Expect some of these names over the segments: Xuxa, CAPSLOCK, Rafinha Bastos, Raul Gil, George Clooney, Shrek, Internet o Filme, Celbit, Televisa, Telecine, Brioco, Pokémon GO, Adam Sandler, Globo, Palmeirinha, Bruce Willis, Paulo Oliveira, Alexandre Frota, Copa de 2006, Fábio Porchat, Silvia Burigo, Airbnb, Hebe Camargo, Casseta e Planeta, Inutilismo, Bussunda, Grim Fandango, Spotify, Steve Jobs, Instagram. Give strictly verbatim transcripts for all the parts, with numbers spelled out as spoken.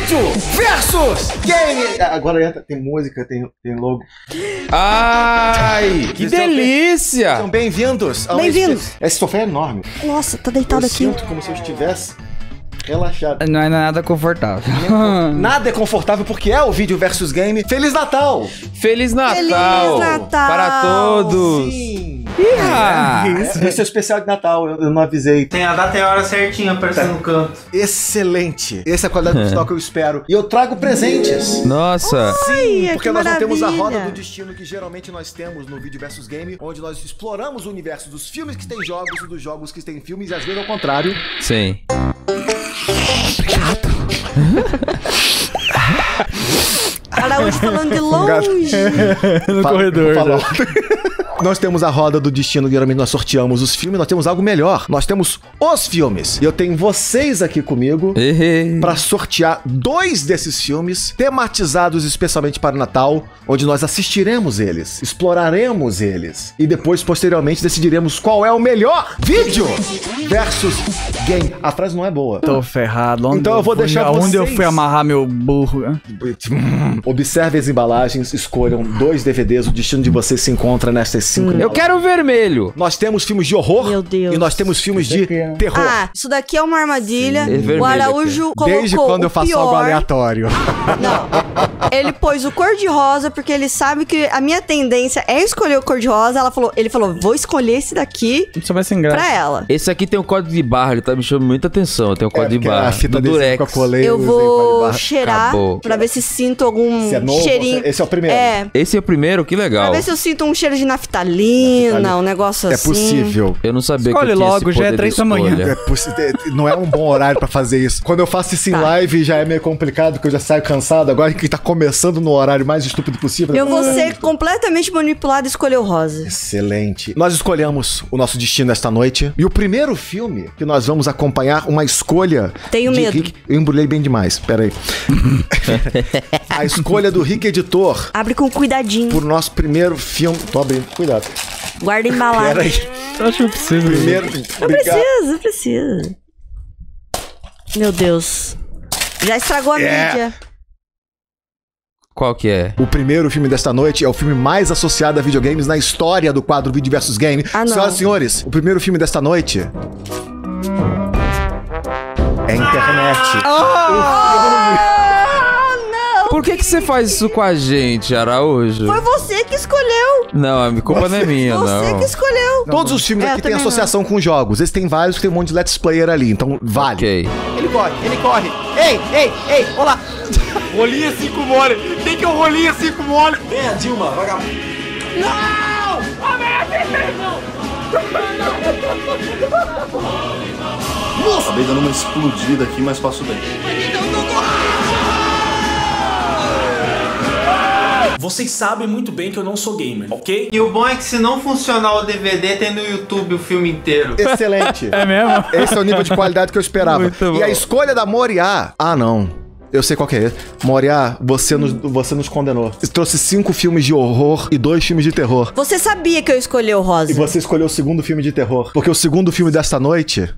vídeo versus game. Agora tem música, tem, tem logo. Ai, que delícia! São bem-vindos. Bem-vindos. Esse sofá é enorme. Nossa, tô deitado aqui. Eu sinto como se eu estivesse relaxado. Não é nada confortável. Nada é confortável porque é o vídeo versus game. Feliz Natal! Feliz Natal! Feliz Natal! Para todos! Sim! Ah, é, esse é o especial de Natal, eu, eu não avisei. Tem a data e a hora certinha aparecendo no canto. Excelente! Essa é a qualidade musical que eu espero. E eu trago presentes. Nossa! Sim, porque nós não temos a roda do destino que geralmente nós temos no vídeo versus game, onde nós exploramos o universo dos filmes que tem jogos e dos jogos que tem filmes, e às vezes ao contrário. Sim. Chato. Araújo falando de longe. No Fala, corredor. Nós temos a roda do destino, geralmente nós sorteamos os filmes, nós temos algo melhor. Nós temos os filmes. E eu tenho vocês aqui comigo pra sortear dois desses filmes, tematizados especialmente para o Natal, onde nós assistiremos eles, exploraremos eles, e depois, posteriormente, decidiremos qual é o melhor vídeo versus game. A frase não é boa. Tô ferrado. Onde então eu vou fui, deixar vocês... Onde eu fui amarrar meu burro? Né? Observe as embalagens, escolham dois D V Ds, o destino de vocês se encontra nesta Hum. Eu quero o vermelho. Nós temos filmes de horror. Meu Deus. E nós temos filmes de terror. Ah, isso daqui é uma armadilha. Sim, o Araújo aqui. Colocou desde quando o eu faço pior... algo aleatório. Não. Ele pôs o cor-de-rosa porque ele sabe que a minha tendência é escolher o cor-de-rosa. Ela falou, ele falou, vou escolher esse daqui. Isso vai ser engraçado. Pra ela. Esse aqui tem um código de barra, ele tá me chamando muita atenção. Tem um código é, de barra. A fita do Durex. Colei, eu vou cheirar Acabou. Pra ver se sinto algum é novo, cheirinho. Esse é o primeiro. É. Esse é o primeiro, que legal. Pra ver se eu sinto um cheiro de naftalina. Talina, um negócio assim. É possível. Eu não sabia Escolhe que eu tinha logo, já é três da manhã. É não é um bom horário pra fazer isso. Quando eu faço isso em tá. live, já é meio complicado, porque eu já saio cansado. Agora que tá começando no horário mais estúpido possível. Eu vou ser completamente manipulado e escolher o rosa. Excelente. Nós escolhemos o nosso destino esta noite. E o primeiro filme que nós vamos acompanhar, uma escolha... Tenho medo. Rick... Eu embrulhei bem demais, peraí. A escolha do Rick Editor. Abre com cuidadinho. Por nosso primeiro filme... Tô abrindo. Cuidado. Guarda embalado. Peraí. Eu acho que eu preciso. Primeiro, eu preciso, eu preciso. Meu Deus. Já estragou a yeah. mídia. Qual que é? O primeiro filme desta noite é o filme mais associado a videogames na história do quadro Vídeo versus Game. Ah, Senhoras e senhores, o primeiro filme desta noite é Internet. Ah! O filme... Por que que você faz isso com a gente, Araújo? Foi você que escolheu. Não, a culpa você, não é minha, você não. Você que escolheu. Todos os filmes é, aqui têm associação não. com jogos. Esse tem vários que tem um monte de let's player ali, então vale. Okay. Ele corre, ele corre. Ei, ei, ei, olá. Rolinha cinco mole. Tem que eu rolinha cinco mole. Vem a Dilma, vagabundo. Não! Nossa, acabei dando uma explodida aqui, mas passo bem. Vocês sabem muito bem que eu não sou gamer, ok? E o bom é que se não funcionar o D V D, tem no YouTube o filme inteiro. Excelente. É mesmo? Esse é o nível de qualidade que eu esperava. E a escolha da Moriá... Ah, não. Eu sei qual que é. Moriá, você nos, você nos condenou. Você trouxe cinco filmes de horror e dois filmes de terror. Você sabia que eu escolhi o rosa. E você escolheu o segundo filme de terror. Porque o segundo filme desta noite...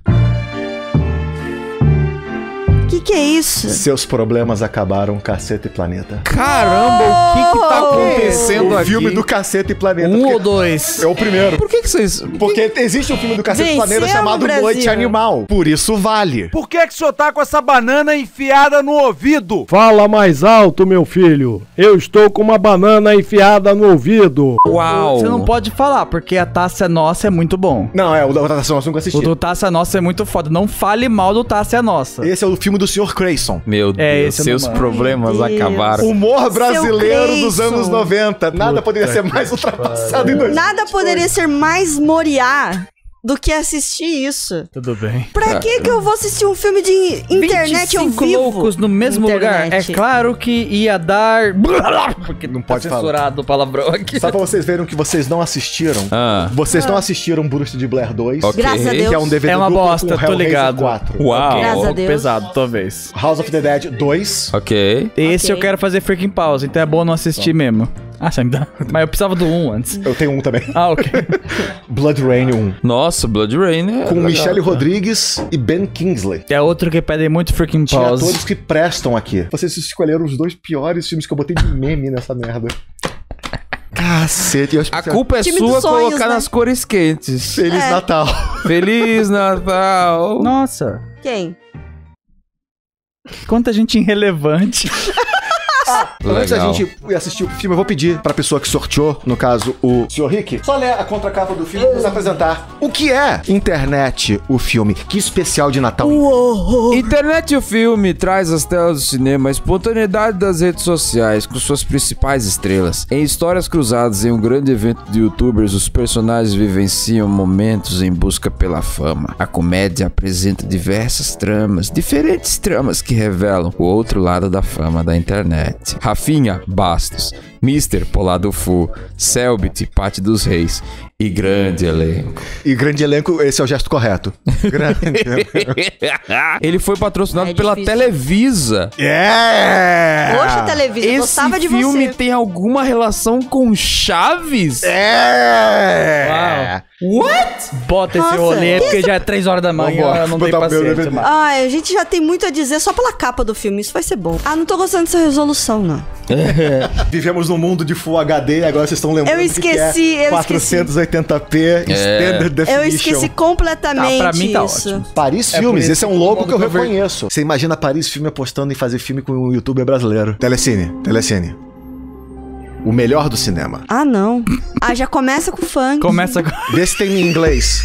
Que que é isso? Seus problemas acabaram, Casseta e Planeta. Caramba, o que que tá acontecendo aqui? O filme do Casseta e Planeta. Um ou dois? É o primeiro. Por que que vocês... Porque existe um filme do Casseta e Planeta chamado Noite Animal. Por isso vale. Por que que o senhor tá com essa banana enfiada no ouvido? Fala mais alto, meu filho. Eu estou com uma banana enfiada no ouvido. Uau. Você não pode falar, porque a Taça Nossa é muito bom. Não, é, o da Taça Nossa eu nunca assisti. O do Taça Nossa é muito foda. Não fale mal do Taça Nossa. Esse é o filme do senhor Creyson. Meu é, Deus, seus não... problemas Deus. Acabaram. Humor brasileiro dos anos noventa. Nada Puta poderia ser mais ultrapassado em dois mil e vinte e dois. Nada poderia ser mais Moriá do que assistir isso. Tudo bem. Pra ah, que que eu vou assistir um filme de internet ao vivo? vinte e cinco loucos no mesmo internet. Lugar. É claro que ia dar... Porque não pode tá falar. Censurado o palavrão aqui. Só pra vocês verem que vocês não assistiram. Ah. Vocês ah. não assistiram Bruxa de Blair dois. Okay. Graças a Deus. Que é um D V D é uma bosta, tô ligado. quatro. Uau. Graças a Deus. Pesado, talvez. House of the Dead dois. Ok. Esse okay. eu quero fazer freaking pause, então é bom não assistir Bom. mesmo. Ah, você me dá. Mas eu precisava do um antes. Eu tenho um também. Ah, ok. Blood Rain um. Nossa, Blood Rain é... Com Michelle Rodrigues e Ben Kingsley. É outro que pedem muito freaking pause. Tinha atores que prestam aqui. Vocês escolheram os dois piores filmes que eu botei de meme nessa merda. Cacete, eu acho que a culpa é sua colocar nas cores quentes. Feliz Natal. Feliz Natal. Nossa. Quem? Quanta gente irrelevante. Ah, antes da gente assistir o filme, eu vou pedir pra pessoa que sorteou, no caso, o senhor Rick, só ler a contracapa do filme e nos apresentar o que é Internet, o filme. Que especial de Natal. Uou. Internet, o filme, traz às telas do cinema a espontaneidade das redes sociais com suas principais estrelas. Em histórias cruzadas em um grande evento de youtubers, os personagens vivenciam momentos em busca pela fama. A comédia apresenta diversas tramas, diferentes tramas que revelam o outro lado da fama da internet. Rafinha Bastos, mister Polado Fu, Celbit, Pate dos Reis e grande elenco. E grande elenco, esse é o gesto correto. Grande Ele foi patrocinado é pela Televisa. Yeah! Poxa, Televisa, eu gostava de você. Esse filme tem alguma relação com Chaves? É! Yeah! What? Bota Nossa, esse rolê, porque isso... já é três horas da manhã, Vamos, eu não tem paciência mais. Ai, a gente já tem muito a dizer só pela capa do filme, isso vai ser bom. Ah, não tô gostando dessa resolução, não. Vivemos num mundo de Full H D, agora vocês estão lembrando eu esqueci, que é eu quatrocentos e oitenta p, é. Standard Definition. Eu esqueci completamente ah, pra mim tá isso. Ótimo. Paris Filmes, é esse é um logo que eu reconheço. Você imagina Paris Filmes apostando em fazer filme com um youtuber brasileiro. Telecine, Telecine. O melhor do cinema. Ah, não. Ah, já começa com funk. Começa com... Desse tem em inglês.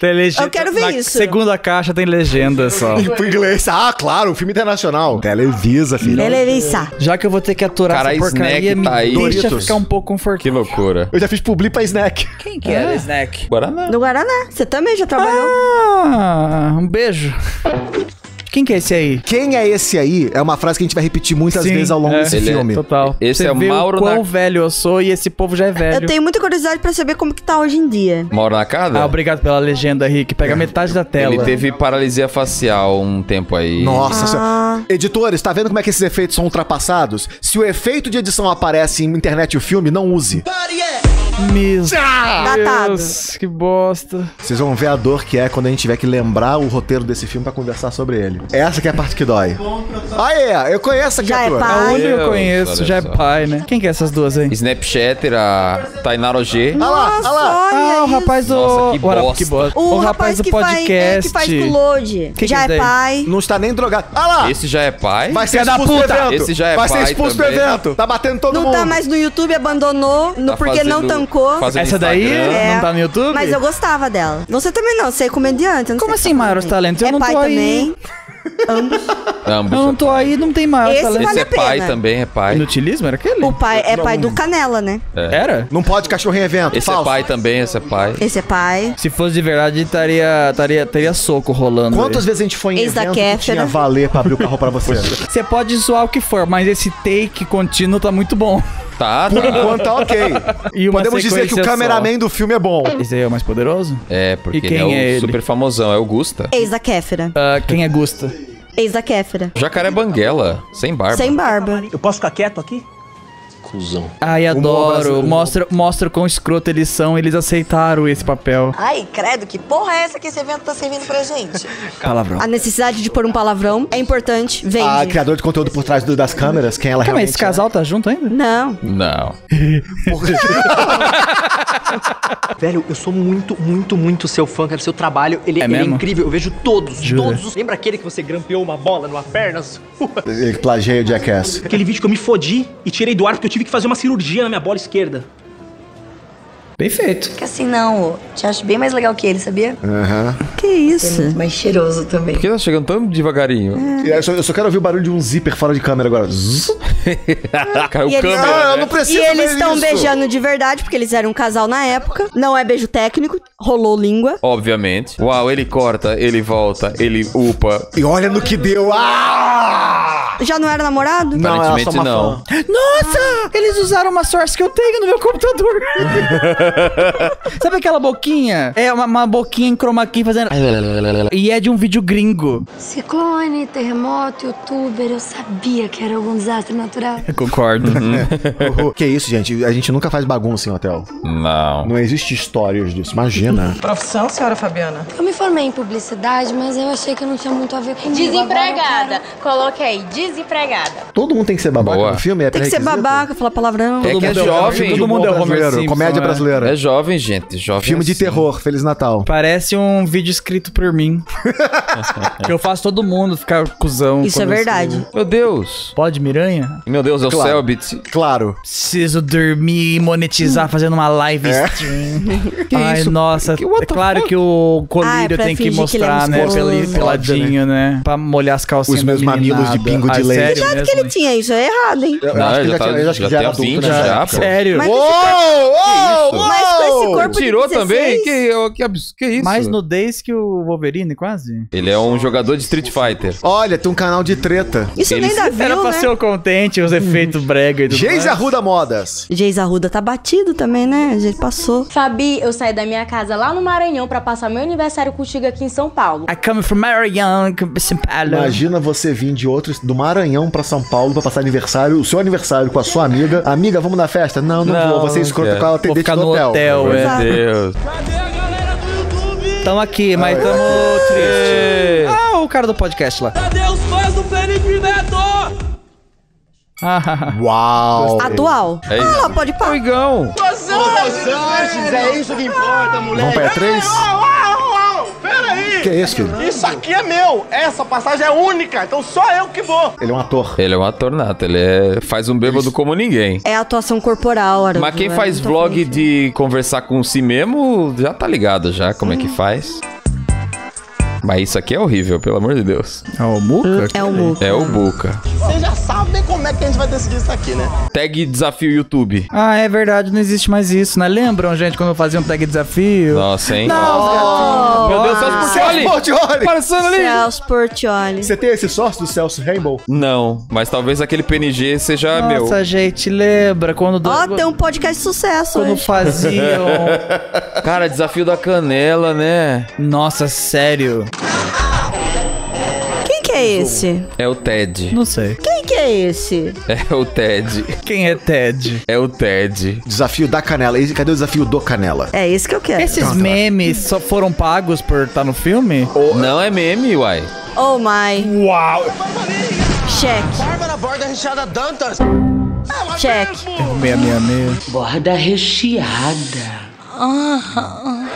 Tem legenda. Eu quero ver Na isso. Segunda caixa tem legenda só. E pro inglês. Ah, claro, um filme internacional. Televisa, filho. Televisa. Já que eu vou ter que aturar Cara, essa porcaria, tá me deixa Doritos. Ficar um pouco confortável. Que loucura. Eu já fiz publi pra Snack. Quem que era é? Snack? Guaraná. Do Guaraná. Você também já trabalhou. Ah, um beijo. Quem que é esse aí? Quem é esse aí? É uma frase que a gente vai repetir muitas Sim, vezes ao longo é, desse filme. É, total. Esse Você é o Mauro quão na... velho eu sou e esse povo já é velho. Eu tenho muita curiosidade pra saber como que tá hoje em dia. Mauro na casa? Ah, obrigado pela legenda, Rick. Pega metade da tela. Ele teve paralisia facial um tempo aí. Nossa ah. senhora. Editores, tá vendo como é que esses efeitos são ultrapassados? Se o efeito de edição aparece em internet e o filme, não use. Meu ah, Deus, que bosta. Vocês vão ver a dor que é quando a gente tiver que lembrar o roteiro desse filme pra conversar sobre ele. Essa que é a parte que dói. Aê, eu conheço a criatura. Já é pai. Eu conheço, já é pai, né? Quem que é essas duas aí? Snapchatter, a Tainara G. Olha lá, olha lá. Ah, o rapaz do... Nossa, que bosta. Que bosta. O, o rapaz, rapaz do podcast. Que faz, é, que faz upload. Que já que é, é pai. Não está nem drogado. Olha lá. Esse já é pai. Vai ser expulso do evento. Esse já é pai Vai ser expulso do evento. Tá batendo todo não mundo. Não tá mais no YouTube, abandonou. Tá porque não tancou. Essa daí é. Não tá no YouTube? Mas eu gostava dela. Você também não, você é comediante. Não Como assim, Maior Talento? Eu é não pai tô também. Ambos. Ambos. Eu não tô aí, não tem mais. Esse, vale Esse é pai pena. Também, é pai. Inutilismo era aquele? O pai é pai do Canela, né? É. Era? Não pode cachorro em evento. Esse Falso. É pai também, esse é pai. Esse é pai. Se fosse de verdade, estaria, estaria, teria soco rolando. Quantas aí. Vezes a gente foi em Ex evento que tinha valer pra abrir o carro pra você? Você pode zoar o que for, mas esse take contínuo tá muito bom. Tá, Por tá. enquanto tá ok. E Podemos dizer que o cameraman só. Do filme é bom. Esse aí é o mais poderoso? É, porque e quem ele é, é o super famosão, é o Gusta. Ex da Kéfera. Uh, quem é Gusta? Ex da Kéfera. Jacaré Banguela, sem barba. Sem barba. Eu posso ficar quieto aqui? Cusão. Ai, adoro. Mostra, mostra o quão escroto eles são. Eles aceitaram esse papel. Ai, credo, que porra é essa que esse evento tá servindo pra gente? Palavrão. A necessidade de pôr um palavrão é importante. Vende. A criadora de conteúdo por trás do, das câmeras, quem ela Calma, realmente esse casal é? Tá junto ainda? Não. Não. Velho, eu sou muito, muito, muito seu fã, cara. Seu trabalho, ele é, ele é incrível. Eu vejo todos, Jura. todos. Os... Lembra aquele que você grampeou uma bola numa perna sua? Ele plagiou o Jackass. Aquele vídeo que eu me fodi e tirei do ar porque eu tive que fazer uma cirurgia na minha bola esquerda. Bem feito. Fica assim, não. Te acho bem mais legal que ele, sabia? Aham. Uhum. Que isso? É muito mais cheiroso também. Por que tá chegando tão devagarinho? É. Eu, só, eu só quero ouvir o barulho de um zíper fora de câmera agora. Caiu e câmera. Eles... Ah, eu não preciso E eles estão beijando de verdade, porque eles eram um casal na época. Não é beijo técnico. Rolou língua. Obviamente. Uau, ele corta, ele volta, ele upa. E olha no que deu. Ah! Já não era namorado? Não, aparentemente ela só uma não. Fã. Nossa! Eles usaram uma source que eu tenho no meu computador. Sabe aquela boquinha? É uma, uma boquinha em chroma key fazendo... E é de um vídeo gringo. Ciclone, terremoto, youtuber, eu sabia que era algum desastre natural. Eu concordo. Uhum. Que isso, gente? A gente nunca faz bagunça em hotel. Não. Não existe histórias disso, imagina. Profissão, senhora Fabiana? Eu me formei em publicidade, mas eu achei que não tinha muito a ver com isso. Desempregada. Coloquei aí, desempregada. Todo mundo tem que ser babaca. Boa. No filme, é tem que ser babaca, falar palavrão. Todo é que mundo é jovem. Todo mundo é brasileiro. Simpson, comédia é. brasileira. É jovem, gente. Jovem filme assim. De terror. Feliz Natal. Parece um vídeo escrito por mim. Que eu faço todo mundo ficar cuzão. Isso é verdade. Assim. Meu Deus. Pode, Miranha? Meu Deus, é o claro. Celbit. Claro. Preciso dormir e monetizar fazendo uma live é. stream. Que Ai, isso? nossa. Que, é claro fuck? que o colírio ah, é tem que mostrar, que é né? Peladinho, peladinho, né? Pra molhar as calcinhas. Os meus mamilos de pingo de leite. Cuidado que ele tinha isso. É errado, hein? Eu, eu não, acho que já, tá, já, já tem adulto, vinte, né? já, pô. Sério? Mas, uou, uou, uou, mas com esse corpo tirou de dezesseis. Também? Que, que, abs... que isso? Mais nudez que o Wolverine, quase. Ele é um jogador de Street Fighter. Olha, tem um canal de treta. Isso ele nem dá viu, Era pra né? ser o contente, os efeitos hum. brega e tudo mais. Geis Arruda Modas. Geis Arruda tá batido também, né? Já passou. Fabi, eu saí da minha casa lá no Maranhão pra passar meu aniversário contigo aqui em São Paulo. I come from Maranhão, São Paulo. Imagina você vir de outro, do Maranhão pra São Paulo pra passar aniversário, o seu aniversário com a sua amiga. Amiga, vamos na festa? Não, não, não vou. Você é escrota com a atendente do hotel. hotel Meu é. Deus. Cadê a galera do YouTube? Tamo aqui, mas Ai. tamo triste. Ah, o cara do podcast lá. Cadê os fãs do Felipe Neto? Uau! Atual? É isso. Ah, pode pôr. Oigão! Os Anjos, é isso que importa, moleque. Vamos pra três? Que é isso, filho? Isso aqui é meu. Essa passagem é única, então só eu que vou. Ele é um ator. Ele é um ator nato. Ele é... faz um bêbado isso. como ninguém. É atuação corporal. Arão, Mas quem é faz vlog bem. de conversar com si mesmo, já tá ligado já como Sim. é que faz. Mas isso aqui é horrível, pelo amor de Deus. É o Buca? É o Buca. É o Buca. Vocês já sabem como é que a gente vai decidir isso aqui, né? Tag desafio YouTube. Ah, é verdade, não existe mais isso, né? Lembram, gente, quando eu fazia um tag desafio? Nossa, hein? Não, oh, meu Deus, Celso Portiolli! Celso Portiolli! Passando ali! Celso Portiolli. Você tem esse sócio do Celso Rainbow? Não, mas talvez aquele P N G seja Nossa, meu. Nossa, gente, lembra quando... Ó, do... oh, tem um podcast de sucesso, Quando hoje. faziam... Cara, desafio da canela, né? Nossa, sério... Quem que é esse? É o Ted. Não sei. Quem que é esse? É o Ted. Quem é Ted? É o Ted. Desafio da Canela. Cadê o desafio do Canela? É esse que eu quero. Esses Nossa, memes só foram pagos por estar no filme? Oh. Não é meme, uai. Oh my. Uau. Cheque. Bárbara Borda Recheada Dantas. Cheque. Meia, meia, meia. Borda Recheada. Aham.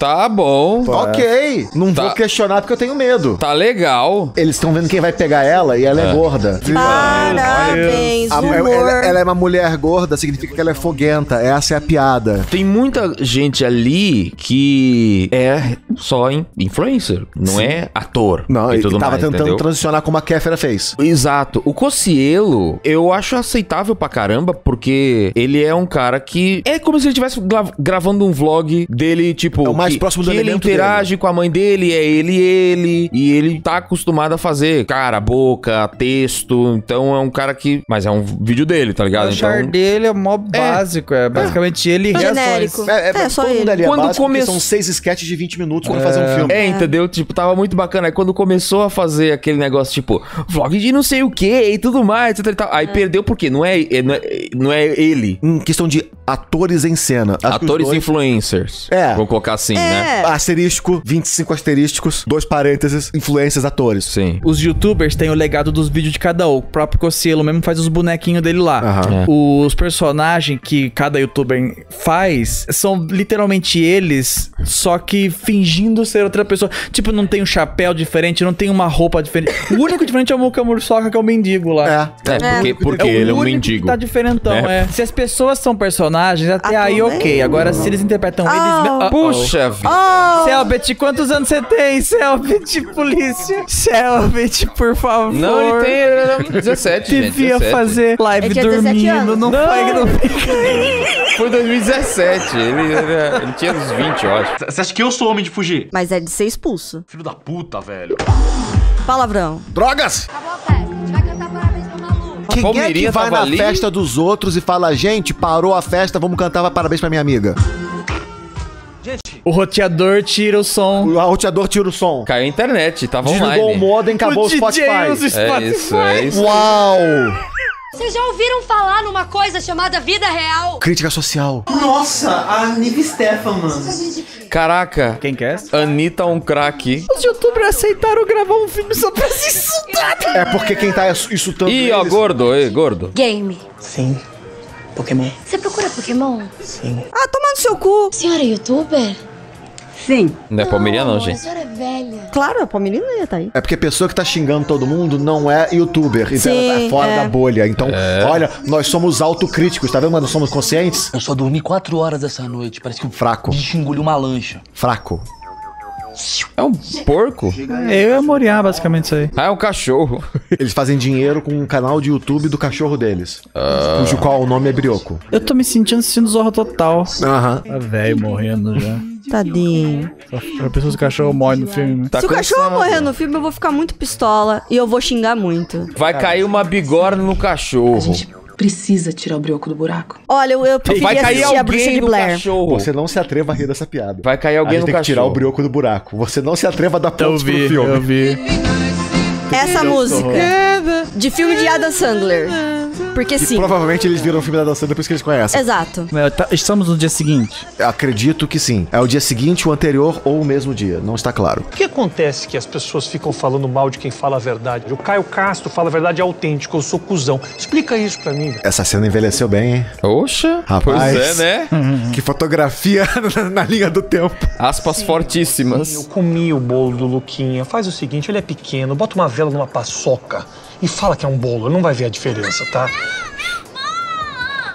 Tá bom. Ok. Não tá. vou questionar porque eu tenho medo. Tá legal. Eles estão vendo quem vai pegar ela e ela é, é gorda. Parabéns, amor. Ela, ela é uma mulher gorda, significa que ela é foguenta. Essa é a piada. Tem muita gente ali que é só influencer. Não Sim. é ator. Não, e tudo tava mais, tentando entendeu? transicionar como a Kéfera fez. Exato. O Cossielo, eu acho aceitável pra caramba, porque ele é um cara que... É como se ele estivesse gra gravando um vlog dele, tipo... É mais próximo do que ele interage dele. com a mãe dele, é ele ele, e ele tá acostumado a fazer cara, boca, texto, então é um cara que... Mas é um vídeo dele, tá ligado? O então... char dele é mó básico, é, é basicamente é. ele e reações. É, é, é, é só todo ele. Mundo ali é quando básico, come... são seis sketches de vinte minutos quando é... fazer um filme. É, entendeu? Tipo, tava muito bacana, aí quando começou a fazer aquele negócio, tipo, vlog de não sei o que e tudo mais, etc e tal. Aí é. perdeu porque não é, não é, não é ele. Hum, questão de atores em cena. Acho atores dois... influencers. É. Vou colocar assim. É. Né? Asterisco, vinte e cinco asteriscos, dois parênteses, influências, atores. Sim. Os youtubers têm o legado dos vídeos de cada um. O próprio Cossielo mesmo faz os bonequinhos dele lá. Uhum. É. Os personagens que cada youtuber faz são literalmente eles, só que fingindo ser outra pessoa. Tipo, não tem um chapéu diferente, não tem uma roupa diferente. O único diferente é o Muca Murçoca, que é o mendigo lá. É, é, é. porque, porque é ele é um mendigo. Tá diferentão, é. é. Se as pessoas são personagens, até Atom aí ok. Mesmo. Agora, se eles interpretam oh. eles... Oh. Puxa! Oh. Celbit, quantos anos você tem? Celbit, polícia. Celbit, por favor. Não, ele tem ele dezessete, gente. Devia dezessete. Fazer live dormindo. Não, não foi. Não. Foi dois mil e dezessete. Ele, ele, ele tinha uns vinte, eu acho. Você acha que eu sou homem de fugir? Mas é de ser expulso. Filho da puta, velho. Palavrão. Drogas! Acabou, Quem é que vai na ali? festa dos outros e fala, gente, parou a festa, vamos cantar parabéns pra minha amiga? Gente. O roteador tira o som. O roteador tira o som. Caiu a internet, tava online. Desligou o modem, acabou o Spotify. É isso, é isso. Uau! Vocês já ouviram falar numa coisa chamada vida real? Crítica social. Nossa, a Anitta Stefan, mano. Caraca. Quem que é? Anitta um craque. Os youtubers aceitaram gravar um filme só pra se insultar. É porque quem tá insultando eles... Ih, ó, gordo, ei, gordo. Game. Sim. Pokémon. Você procura Pokémon? Sim. Ah, toma no seu cu. Senhora é youtuber? Sim. Não é Palmeirinha não, gente. A senhora é velha. Claro, a Palmeirinha não ia tá aí. É porque a pessoa que tá xingando todo mundo não é youtuber. Então ela tá fora é. da bolha. Então, é. olha, nós somos autocríticos, tá vendo? Mas não somos conscientes. Eu só dormi quatro horas essa noite. Parece que o Fraco. bicho engoliu uma lancha. Fraco. É um porco? Eu e a Moriá, basicamente, isso aí. Ah, é um cachorro. Eles fazem dinheiro com um canal de YouTube do cachorro deles. Uh... Cujo qual o nome é Brioco. Eu tô me sentindo assistindo Zorro Total. Aham. Tá velho morrendo já. Tadinho. Eu penso se o cachorro morre no filme. Tá se cansado. o cachorro morrer no filme, eu vou ficar muito pistola e eu vou xingar muito. Vai cair uma bigorna no cachorro. A gente precisa tirar o Brioco do buraco. Olha, eu, eu prefiro assistir a Bruxa de Blair. Cachorro. Você não se atreva a rir dessa piada. Vai cair alguém no cachorro. A gente tem que tirar o Brioco do buraco. Você não se atreva a dar pontos pro filme. Eu vi. Essa música de filme de Adam Sandler. Porque e sim. provavelmente eles viram o filme da dança depois que eles conhecem. Exato. É, tá, estamos no dia seguinte? Acredito que sim. É o dia seguinte, o anterior ou o mesmo dia. Não está claro. O que acontece que as pessoas ficam falando mal de quem fala a verdade? O Caio Castro fala a verdade autêntica, eu sou cuzão. Explica isso pra mim. Essa cena envelheceu bem, hein? Oxa. Rapaz. Pois é, né? Que fotografia na, na linha do tempo. Aspas sim, fortíssimas. Sim, eu comi o bolo do Luquinha. Faz o seguinte, ele é pequeno, bota uma vela numa paçoca. E fala que é um bolo, não vai ver a diferença, tá?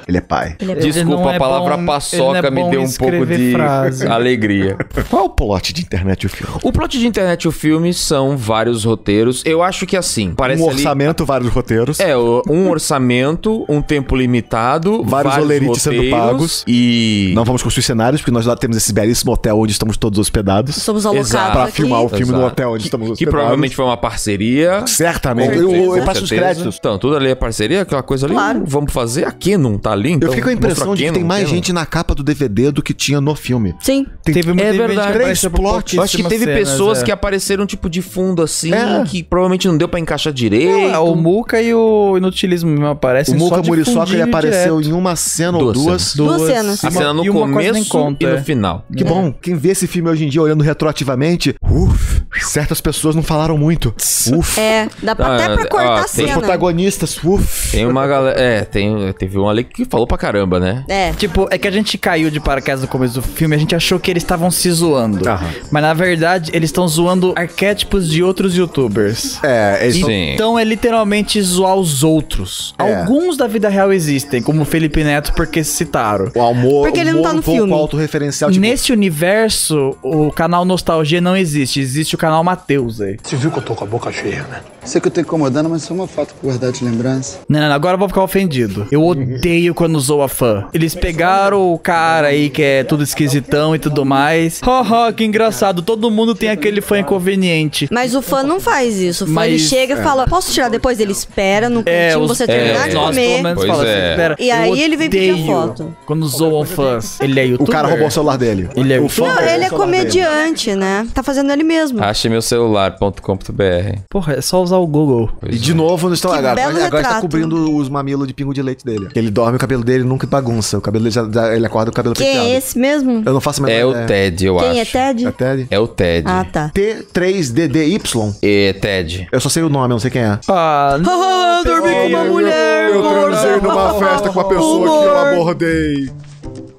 Ele é pai. Ele é Desculpa, a palavra é bom, paçoca é me deu um pouco de frase. alegria. Qual é o plot de internet e o filme? O plot de internet e o filme são vários roteiros. Eu acho que assim... Parece um orçamento, ali... vários roteiros. É, um orçamento, um tempo limitado, vários, vários olerites sendo pagos. E... Não vamos construir cenários, porque nós lá temos esse belíssimo hotel onde estamos todos hospedados. Somos alocados Exato. Pra filmar o filme Exato. no hotel onde que, estamos hospedados. Que provavelmente foi uma parceria. Certamente. Eu, eu, eu passo os créditos. Então, tudo ali é parceria, aquela coisa ali. Claro. Vamos fazer aqui, não tá? Ali, então, eu fico com a impressão de que tem mais gente na capa do D V D do que tinha no filme. Sim. Tem, teve é verdade. Três plots. Eu acho que teve cenas, pessoas é. que apareceram tipo de fundo assim, é. que provavelmente não deu pra encaixar direito. Não, o Muca e o Inutilismo mesmo aparecem. O Muca Muriçoca ele apareceu direto. em uma cena ou duas. Duas, duas cenas. A cena no e começo conta, e no é. final. Que é. bom. Quem vê esse filme hoje em dia olhando retroativamente, uff, certas pessoas não falaram muito. Uff. É, dá pra, ah, até pra cortar a cena. Os protagonistas, uff. Tem uma galera... É, tem, teve uma ali que falou pra caramba, né? É. Tipo, é que a gente caiu de paraquedas no começo do filme, a gente achou que eles estavam se zoando. Aham. Mas, na verdade, eles estão zoando arquétipos de outros youtubers. É, eles estão... Então, é literalmente zoar os outros. É. Alguns da vida real existem, como o Felipe Neto, porque citaram. O amor, porque ele não tá no filme. Autorreferencial, tipo... Nesse universo, o canal Nostalgia não existe. Existe o canal Matheus aí. Você viu que eu tô com a boca cheia, né? Sei que eu tô incomodando, mas só uma foto pra guardar de lembrança. Não, não, agora eu vou ficar ofendido. Eu odeio quando zoa fã. Eles pegaram o cara aí que é tudo esquisitão e tudo mais. Haha, que engraçado. Todo mundo tem aquele fã inconveniente. Mas o fã não faz isso. O fã Mas, ele chega e é. fala, posso tirar depois? Ele espera no é, cantinho, os, você é, terminar é, de comer. Nós, fala, é. espera. E aí ele vem pedir a foto. Quando zoam fãs. Ele é youtuber? O cara roubou o celular dele. Ele é o fã? Não, ele é comediante, dele. né? Tá fazendo ele mesmo. Ache meu celular ponto com ponto br. Porra, é só usar o Google. Pois e de é. novo no Instagram. Agora retrato. tá cobrindo os mamilos de pingo de leite dele. Ele dorme. O cabelo dele nunca bagunça. O cabelo dele já, ele acorda com o cabelo Quem penteado. Quem é esse mesmo? Eu não faço mais. É ideia. o Ted, eu Quem acho. Quem é Ted? É Ted? É o Ted. Ah, tá. T três D D Y? É Ted. Eu só sei o nome, eu não sei quem é. Ah, não. Eu dormi com uma mulher. Eu transei numa festa com uma pessoa que eu abordei.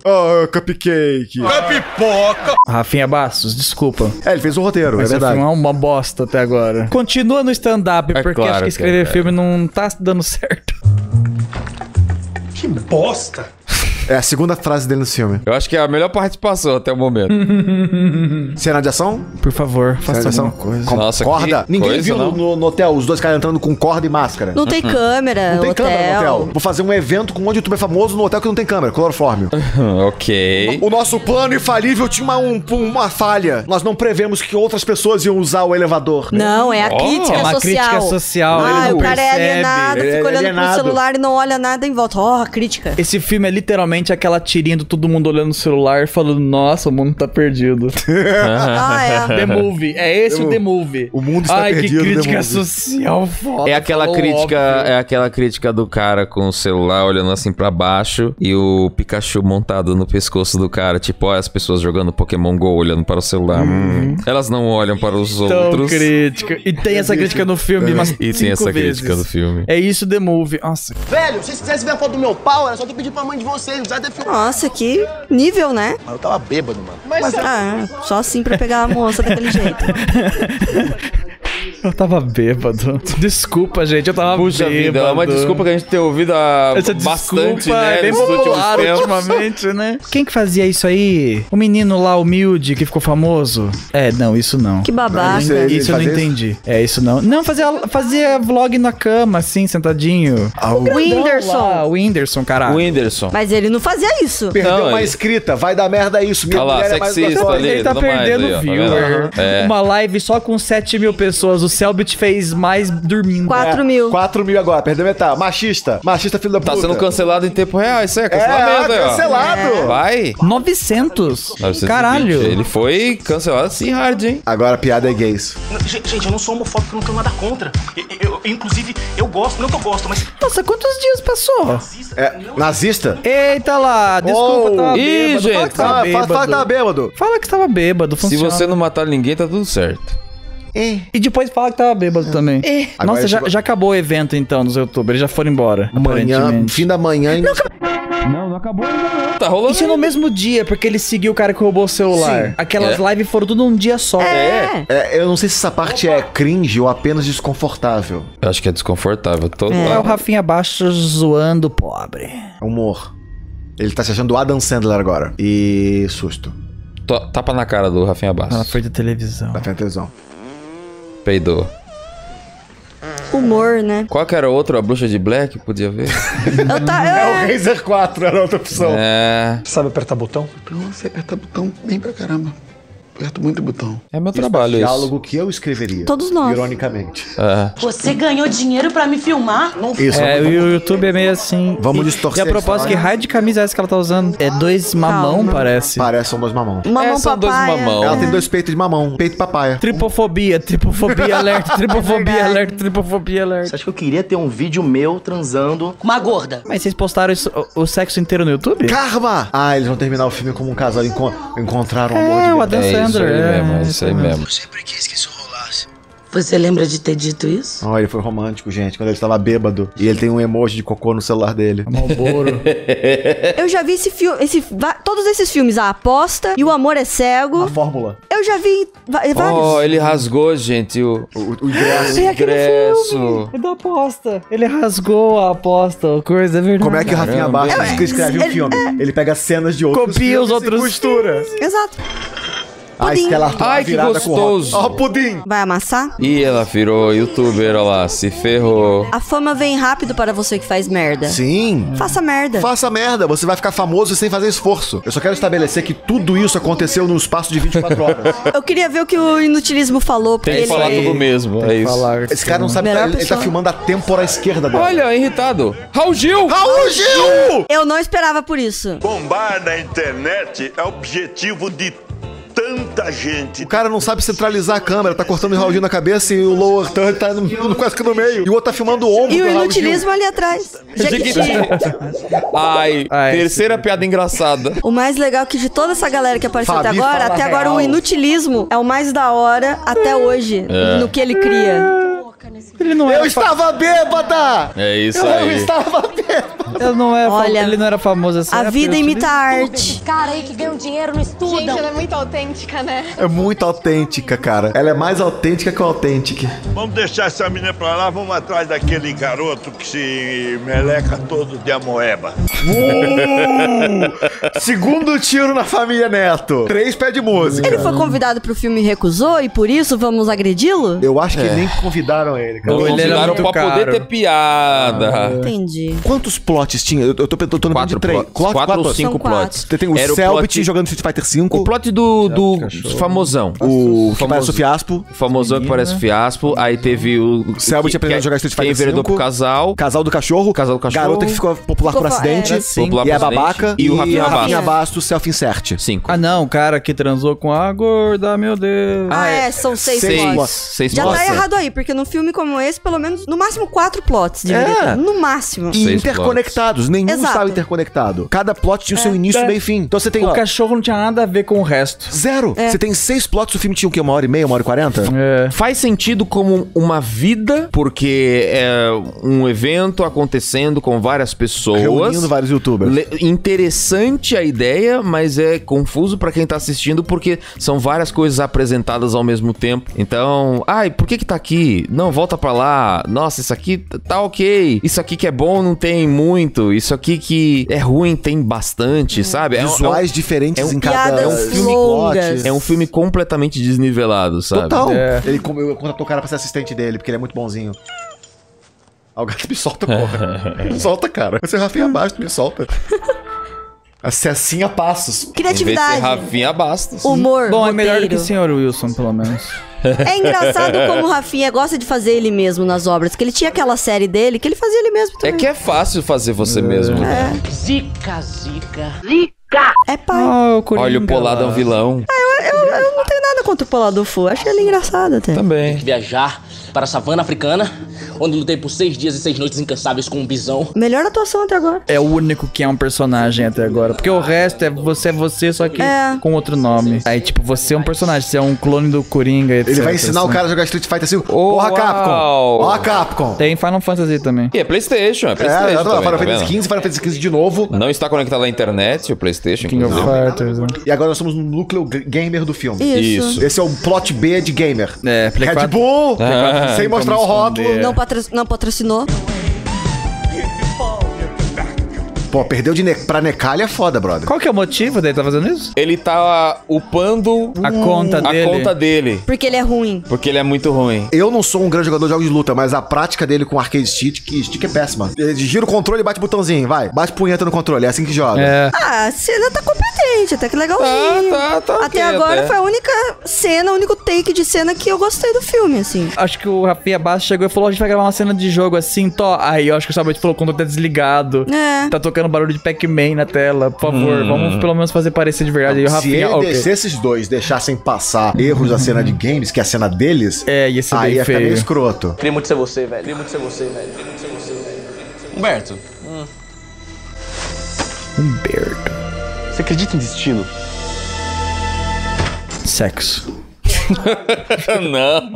Oh, cupcake. Capipoca. Rafinha Bastos, desculpa. É, ele fez um roteiro, mas é verdade. Mas é uma bosta até agora. Continua no stand-up, é porque claro, acho que escrever cara. filme não tá dando certo. Que bosta! É a segunda frase dele no filme. Eu acho que é a melhor participação até o momento. Cena de ação? Por favor, faça de ação. Coisa. Nossa, corda. Que Ninguém coisa, viu no, no hotel os dois caras entrando com corda e máscara. Não tem câmera. Não tem hotel. câmera no hotel. Vou fazer um evento com um monte de youtuber famoso no hotel que não tem câmera. Clorofórmio. Ok. O, o nosso plano infalível tinha um, uma falha. Nós não prevemos que outras pessoas iam usar o elevador. Não, é a oh, crítica é uma social. Crítica social. Ah, ele não o cara percebe. é alienado, ele fica é olhando pro celular e não olha nada em volta. Ó, oh, crítica. Esse filme é literalmente aquela tirinha do todo mundo olhando no celular falando, nossa, o mundo tá perdido. Ah, é. The Movie. É esse o The Movie. O mundo está Ai, perdido. Ai, que crítica social foda. É aquela crítica, é aquela crítica do cara com o celular olhando assim pra baixo e o Pikachu montado no pescoço do cara. Tipo, ó, as pessoas jogando Pokémon Go olhando para o celular. Hum. Elas não olham para os então, outros. Crítica. E tem essa crítica no filme, mas E tem essa vezes. crítica no filme. É isso, The Movie. Nossa. Velho, se vocês quisessem ver a foto do meu pau, era só ter pedido pra mãe de vocês. Não precisava ter filmado. Nossa, que nível, né? Mas eu tava bêbado, mano. Mas, mas ah, é. só assim pra pegar a moça daquele jeito. Eu tava bêbado. Desculpa, gente, eu tava Puxa bêbado. Puxa vida, mas desculpa que a gente tem ouvido a... Essa bastante, né? É popular ultimamente, né? Quem que fazia isso aí? O menino lá, humilde, que ficou famoso? É, não, isso não. Que babaca. Isso, isso, isso eu não entendi. Isso? É, isso não. Não, fazia, fazia vlog na cama, assim, sentadinho. Ah, o Whindersson. O Whindersson, caralho. O Whindersson. Mas ele não fazia isso. Perdeu não, uma ele... escrita, vai dar merda isso. Olha lá, sexista é ali. Ele tá perdendo ali, viewer. Tá é. Uma live só com sete mil pessoas. O Celbit fez mais dormindo. quatro mil. É, quatro mil agora, perdeu metade. Machista. Machista, filho da puta. Tá sendo cancelado em tempo real. Isso aí é cancelado. É, cancelado. É. Vai. novecentos. novecentos. Caralho. Ele foi cancelado assim hard, hein? Agora a piada é gays. Gente, eu não sou homofóbico, eu não tenho nada contra. Eu, eu, eu, inclusive, eu gosto. Não que eu gosto, mas... Nossa, quantos dias passou? Nazista? É, nazista? Eita lá. Desculpa, oh. tava Ih, bêbado. Gente, fala que tava, tava bêbado. Fala que tava bêbado. Funciona. Se você não matar ninguém, tá tudo certo. É. E depois fala que tava bêbado é. também. É. Nossa, eu... já, já acabou o evento então nos youtubers. Eles já foram embora. Amanhã, fim da manhã. Ainda... Não, não, não acabou ainda não. Tá rolando. Isso é no mesmo dia, porque ele seguiu o cara que roubou o celular. Sim. Aquelas é. lives foram tudo num dia só. É. É. é. Eu não sei se essa parte Opa. é cringe ou apenas desconfortável. Eu acho que é desconfortável. Todo é. é o Rafinha Bastos zoando o pobre. Humor. Ele tá se achando o Adam Sandler agora. E susto. Tô, tapa na cara do Rafinha Bastos. Na frente da televisão. Na frente da televisão. Peidou. Humor, né? Qual que era outro? A Bruxa de Black? Podia ver. Eu tá, eu... É o Razer quatro, era outra opção. É... Sabe apertar botão? Eu não sei apertar botão nem pra caramba. Aperto muito botão. É meu trabalho isso. É diálogo que eu escreveria. Todos nós. Ironicamente. É. Você ganhou dinheiro pra me filmar? Não isso. É, o YouTube é meio assim. Vamos e, distorcer. E a proposta que raio de camisa é essa que ela tá usando? É dois mamão, Calma. parece. Parece, são dois mamão. Mamão é, são dois mamão. Ela tem dois peitos de mamão. Peito papaya. Tripofobia, tripofobia alert, tripofobia alert, tripofobia alert. Você acha que eu queria ter um vídeo meu transando com uma gorda? Mas vocês postaram isso, o, o sexo inteiro no YouTube? Karma! Ah, eles vão terminar o filme como um casal. Encon encontraram o amor é, de verdade. É, Isso aí é, mesmo, é isso aí mesmo. Eu sempre quis que isso rolasse. Você lembra de ter dito isso? Oh, ele foi romântico, gente, quando ele estava bêbado. E ele tem um emoji de cocô no celular dele. Malboro. Eu já vi esse filme, esse, todos esses filmes, A Aposta e O Amor é Cego. A Fórmula. Eu já vi vários. Oh, ele rasgou, gente, o, o, o ingresso. É aquele filme, é da aposta. Ele rasgou a aposta, coisa, é verdade. Como é que o Rafinha Bastos escreve um filme? É... Ele pega cenas de outros Copia os outros costura. Exato. A Estela Artois Ai, que gostoso. Ó, pudim. Vai amassar? Ih, ela virou youtuber, olha lá, se ferrou. A fama vem rápido para você que faz merda. Sim. Faça merda. Faça merda, você vai ficar famoso sem fazer esforço. Eu só quero estabelecer que tudo isso aconteceu num espaço de vinte e quatro horas. Eu queria ver o que o Inutilismo falou. Tem que ele... falar tudo mesmo, é isso. Falar. Esse cara não sabe, tá, ele tá filmando a têmpora esquerda dele. Olha, irritado. Raul Gil! Raul Gil! Eu não esperava por isso. Bombar na internet é o objetivo de tanta gente. O cara não sabe centralizar a câmera, tá cortando o Raul Gil na cabeça e o lower third tá no, quase que no meio. E o outro tá filmando o ombro do Raul Gil. E o inutilismo ali atrás. Ai, Ai, terceira piada engraçada. O mais legal é que de toda essa galera que apareceu Fabi até agora, até agora real. o inutilismo é o mais da hora até hoje, é. no que ele cria. Ele não eu estava bêbada! É isso eu aí. Eu estava bêbada! mesmo. Eu não era Olha, fam... Ele não era famoso assim. A vida imita a arte. Esse cara aí que ganha um dinheiro não estuda. Gente, ela é muito autêntica, né? É muito autêntica, cara. Ela é mais autêntica que o autêntica. Vamos deixar essa menina pra lá, vamos atrás daquele garoto que se meleca todo de amoeba. Uh! Segundo tiro na família Neto. Três pés de música. Ele foi convidado pro filme e recusou, e por isso vamos agredi-lo? Eu acho que é. nem convidaram ele, cara. Não, ele convidaram pra caro. poder ter piada. Ah, entendi. Quantos plots tinha? Eu, eu tô perguntando quatro três. Plots. Quatro, quatro, quatro ou cinco plots. Quatro. Tem o Era Celbit plot... jogando Street Fighter cinco. O plot do, do famosão. O que parece o fiaspo. O famosão que parece o fiaspo. Aí teve o... o Celbit aprendendo a jogar Street Fighter cinco. Vereador pro casal. Casal do cachorro. Casal do cachorro. Garota que ficou popular por acidente. E a babaca. E o Rafinha Bastos, self-insert. Cinco. Ah, não. O cara que transou com a gorda, meu Deus. Ah, é. São seis plots. Já tá errado aí, porque num filme como esse, pelo menos, no máximo, quatro plots. É. No máximo. E interconectados. Nenhum estava interconectado. Cada plot tinha o seu início, meio e fim. Então você tem... O cachorro não tinha nada a ver com o resto. Zero. Você tem seis plots, o filme tinha o quê? Uma hora e meia, uma hora e quarenta? É. Faz sentido como uma vida, porque é um evento acontecendo com várias pessoas. Reunindo vários youtubers. Le- interessante a ideia, mas é confuso pra quem tá assistindo, porque são várias coisas apresentadas ao mesmo tempo. Então, ai, por que que tá aqui? Não, volta pra lá. Nossa, isso aqui tá ok. Isso aqui que é bom não tem muito. Isso aqui que é ruim tem bastante, hum. sabe? Visuais é um, diferentes é um, em cada... É um filme longas. É um filme completamente desnivelado, sabe? Total. É. Ele contratou o cara pra ser assistente dele, porque ele é muito bonzinho. Ah, o gato me solta, porra. Me solta, cara. Você é Rafinha Bastos, me solta. Acessinha Passos. Criatividade. Em vez de Rafinha Bastos. Humor. Bom, roteiro. É melhor do que o senhor Wilson, pelo menos. É engraçado como o Rafinha gosta de fazer ele mesmo nas obras, que ele tinha aquela série dele que ele fazia ele mesmo também. É que é fácil fazer você é. mesmo. É. Zica, zica. Zica! É pai. Oh, o Olha, o Polado é um vilão. É, eu, eu, eu não tenho nada contra o Polado Fu. Achei ele engraçado até. Também. Tem que viajar para a savana africana, onde lutei por seis dias e seis noites incansáveis com um bisão. Melhor atuação até agora. É o único que é um personagem até agora, porque o resto é você é você, só que é. com outro nome. Aí, tipo, você é um personagem, você é um clone do Coringa, etcétera. Ele vai ensinar assim. o cara a jogar Street Fighter cinco. Oh, Porra, Capcom! Ó, Capcom! Tem Final Fantasy também. E é PlayStation, é PlayStation. É, não, não, também, Final Fantasy quinze, Final Fantasy quinze de novo. Não está conectado à internet, o PlayStation. King of Fighters, né? E agora nós somos no núcleo gamer do filme. Isso. Isso. Esse é o plot B de gamer. É, Play Red Bull! Ah. Sem mostrar o rótulo. Não, patro... não patrocinou. Pô, perdeu de ne... pra Necalha é foda, brother. Qual que é o motivo dele tá fazendo isso? Ele tá upando a hum, conta dele. A conta dele. Porque ele é ruim. Porque ele é muito ruim. Eu não sou um grande jogador de jogos de luta, mas a prática dele com arcade stick, que stick é péssima. Ele gira o controle e bate botãozinho, vai. Bate punheta no controle, é assim que joga. É. Ah, a cena tá competente, até que legalzinho. Tá, tá, tá até okay, agora até. foi a única cena, o único take de cena que eu gostei do filme, assim. Acho que o Rafinha Bastos chegou e falou, a gente vai gravar uma cena de jogo assim, tó. Aí eu acho que o Celbit falou, o controle tá desligado. É. Tá tocando barulho de Pac-Man na tela, por favor, hum. vamos pelo menos fazer parecer de verdade. Não, e o Rafinha, se ele okay. descer, esses dois deixassem passar erros da cena de games, que é a cena deles, é, e esse aí ia ficar meio escroto. Queria muito ser você, velho. Queria muito ser você, velho. Queria muito ser você, velho. Humberto. Hum. Humberto. Você acredita em destino? Sexo. Não.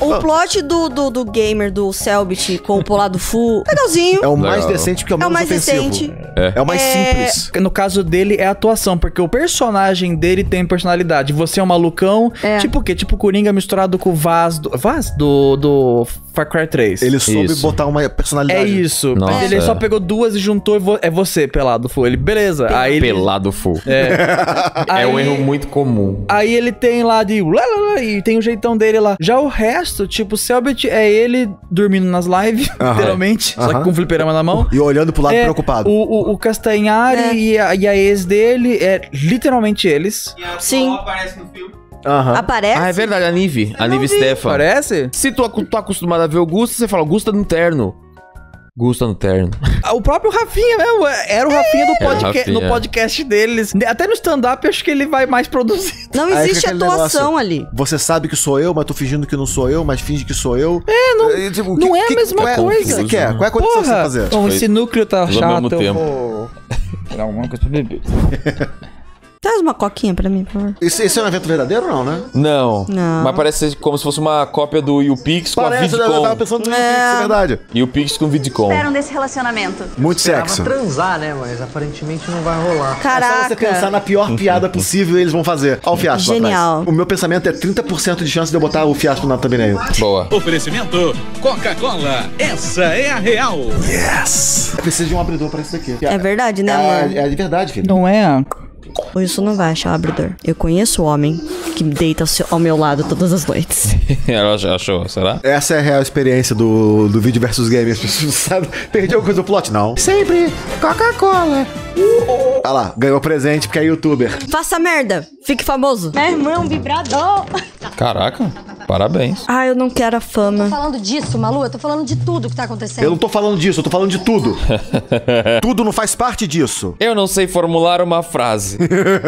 O plot do, do, do gamer do Celbit com o Polado Fu, legalzinho. É o mais Não. decente porque é o menos ofensivo. É o mais ofensivo. decente. É. é o mais é... simples. No caso dele é a atuação, porque o personagem dele tem personalidade. Você é um malucão, é. tipo o quê? Tipo Coringa misturado com o Vaz do... Vaz do... do... Far Cry três. Ele soube isso. botar uma personalidade. É isso. Nossa, ele é. só pegou duas e juntou e vo... é você, Pelado Fu. Ele, beleza. Pel... Aí ele... Pelado Fu. É. Aí... é um erro muito comum. Aí ele tem lá de... e tem o jeitão dele lá. Já o resto, tipo, o Celbit é ele dormindo nas lives, uh-huh. literalmente, uh-huh. só que com o fliperama na mão. E olhando pro lado é preocupado. O, o, o Castanhari é. e, a, e a ex dele é literalmente eles. E a Sim. aparece no filme. Uhum. Aparece? Ah, é verdade, a Nive. Eu a Nive Stefan. Aparece? Se tu tá acostumado a ver o Gusta, você fala, Gusta no terno. Gusta no terno. O próprio Rafinha mesmo. Era o Rafinha, do podca- Rafinha. no podcast deles. Até no stand-up, eu acho que ele vai mais produzir. Não existe atuação negócio, ali. Você sabe que sou eu, mas tô fingindo que não sou eu, mas finge que sou eu. É, não é, tipo, não que, é a que, mesma que, coisa. O que você quer? Qual é a coisa Porra, que você fazer? Então, esse núcleo tá chato. Ao mesmo tempo. Vou... Vou pegar alguma coisa pra beber. Tá, Traz uma coquinha pra mim, por favor. Esse, esse é um evento verdadeiro ou não, né? Não. Não. Mas parece como se fosse uma cópia do YouPix com parece, a Vidcon. Eu tava pensando no é. YouPix, é verdade. YouPix com Vidcon. Esperam desse relacionamento. Muito sexo. Transar, né? Mas aparentemente não vai rolar. Caraca. É só você pensar na pior piada possível e eles vão fazer. Olha o fiasco. Genial. O meu pensamento é trinta por cento de chance de eu botar o fiasco na thumbnail. Boa. Oferecimento Coca-Cola. Essa é a real. Yes. Eu preciso de um abridor pra isso daqui. É verdade, né, amor? É, é de verdade, filho. Não é... O Wilson não vai achar o abridor. Eu conheço o homem que deita ao meu lado todas as noites. Ela achou, será? Essa é a real experiência do, do vídeo versus game. Sabe? Perdi alguma coisa do plot? Não. Sempre Coca-Cola. Uh-oh. Ah lá, ganhou presente porque é youtuber. Faça merda, fique famoso. Meu irmão, vibrador. Caraca, parabéns. Ah, eu não quero a fama. Eu tô falando disso, Malu, eu tô falando de tudo que tá acontecendo. Eu não tô falando disso, eu tô falando de tudo. Tudo não faz parte disso. Eu não sei formular uma frase.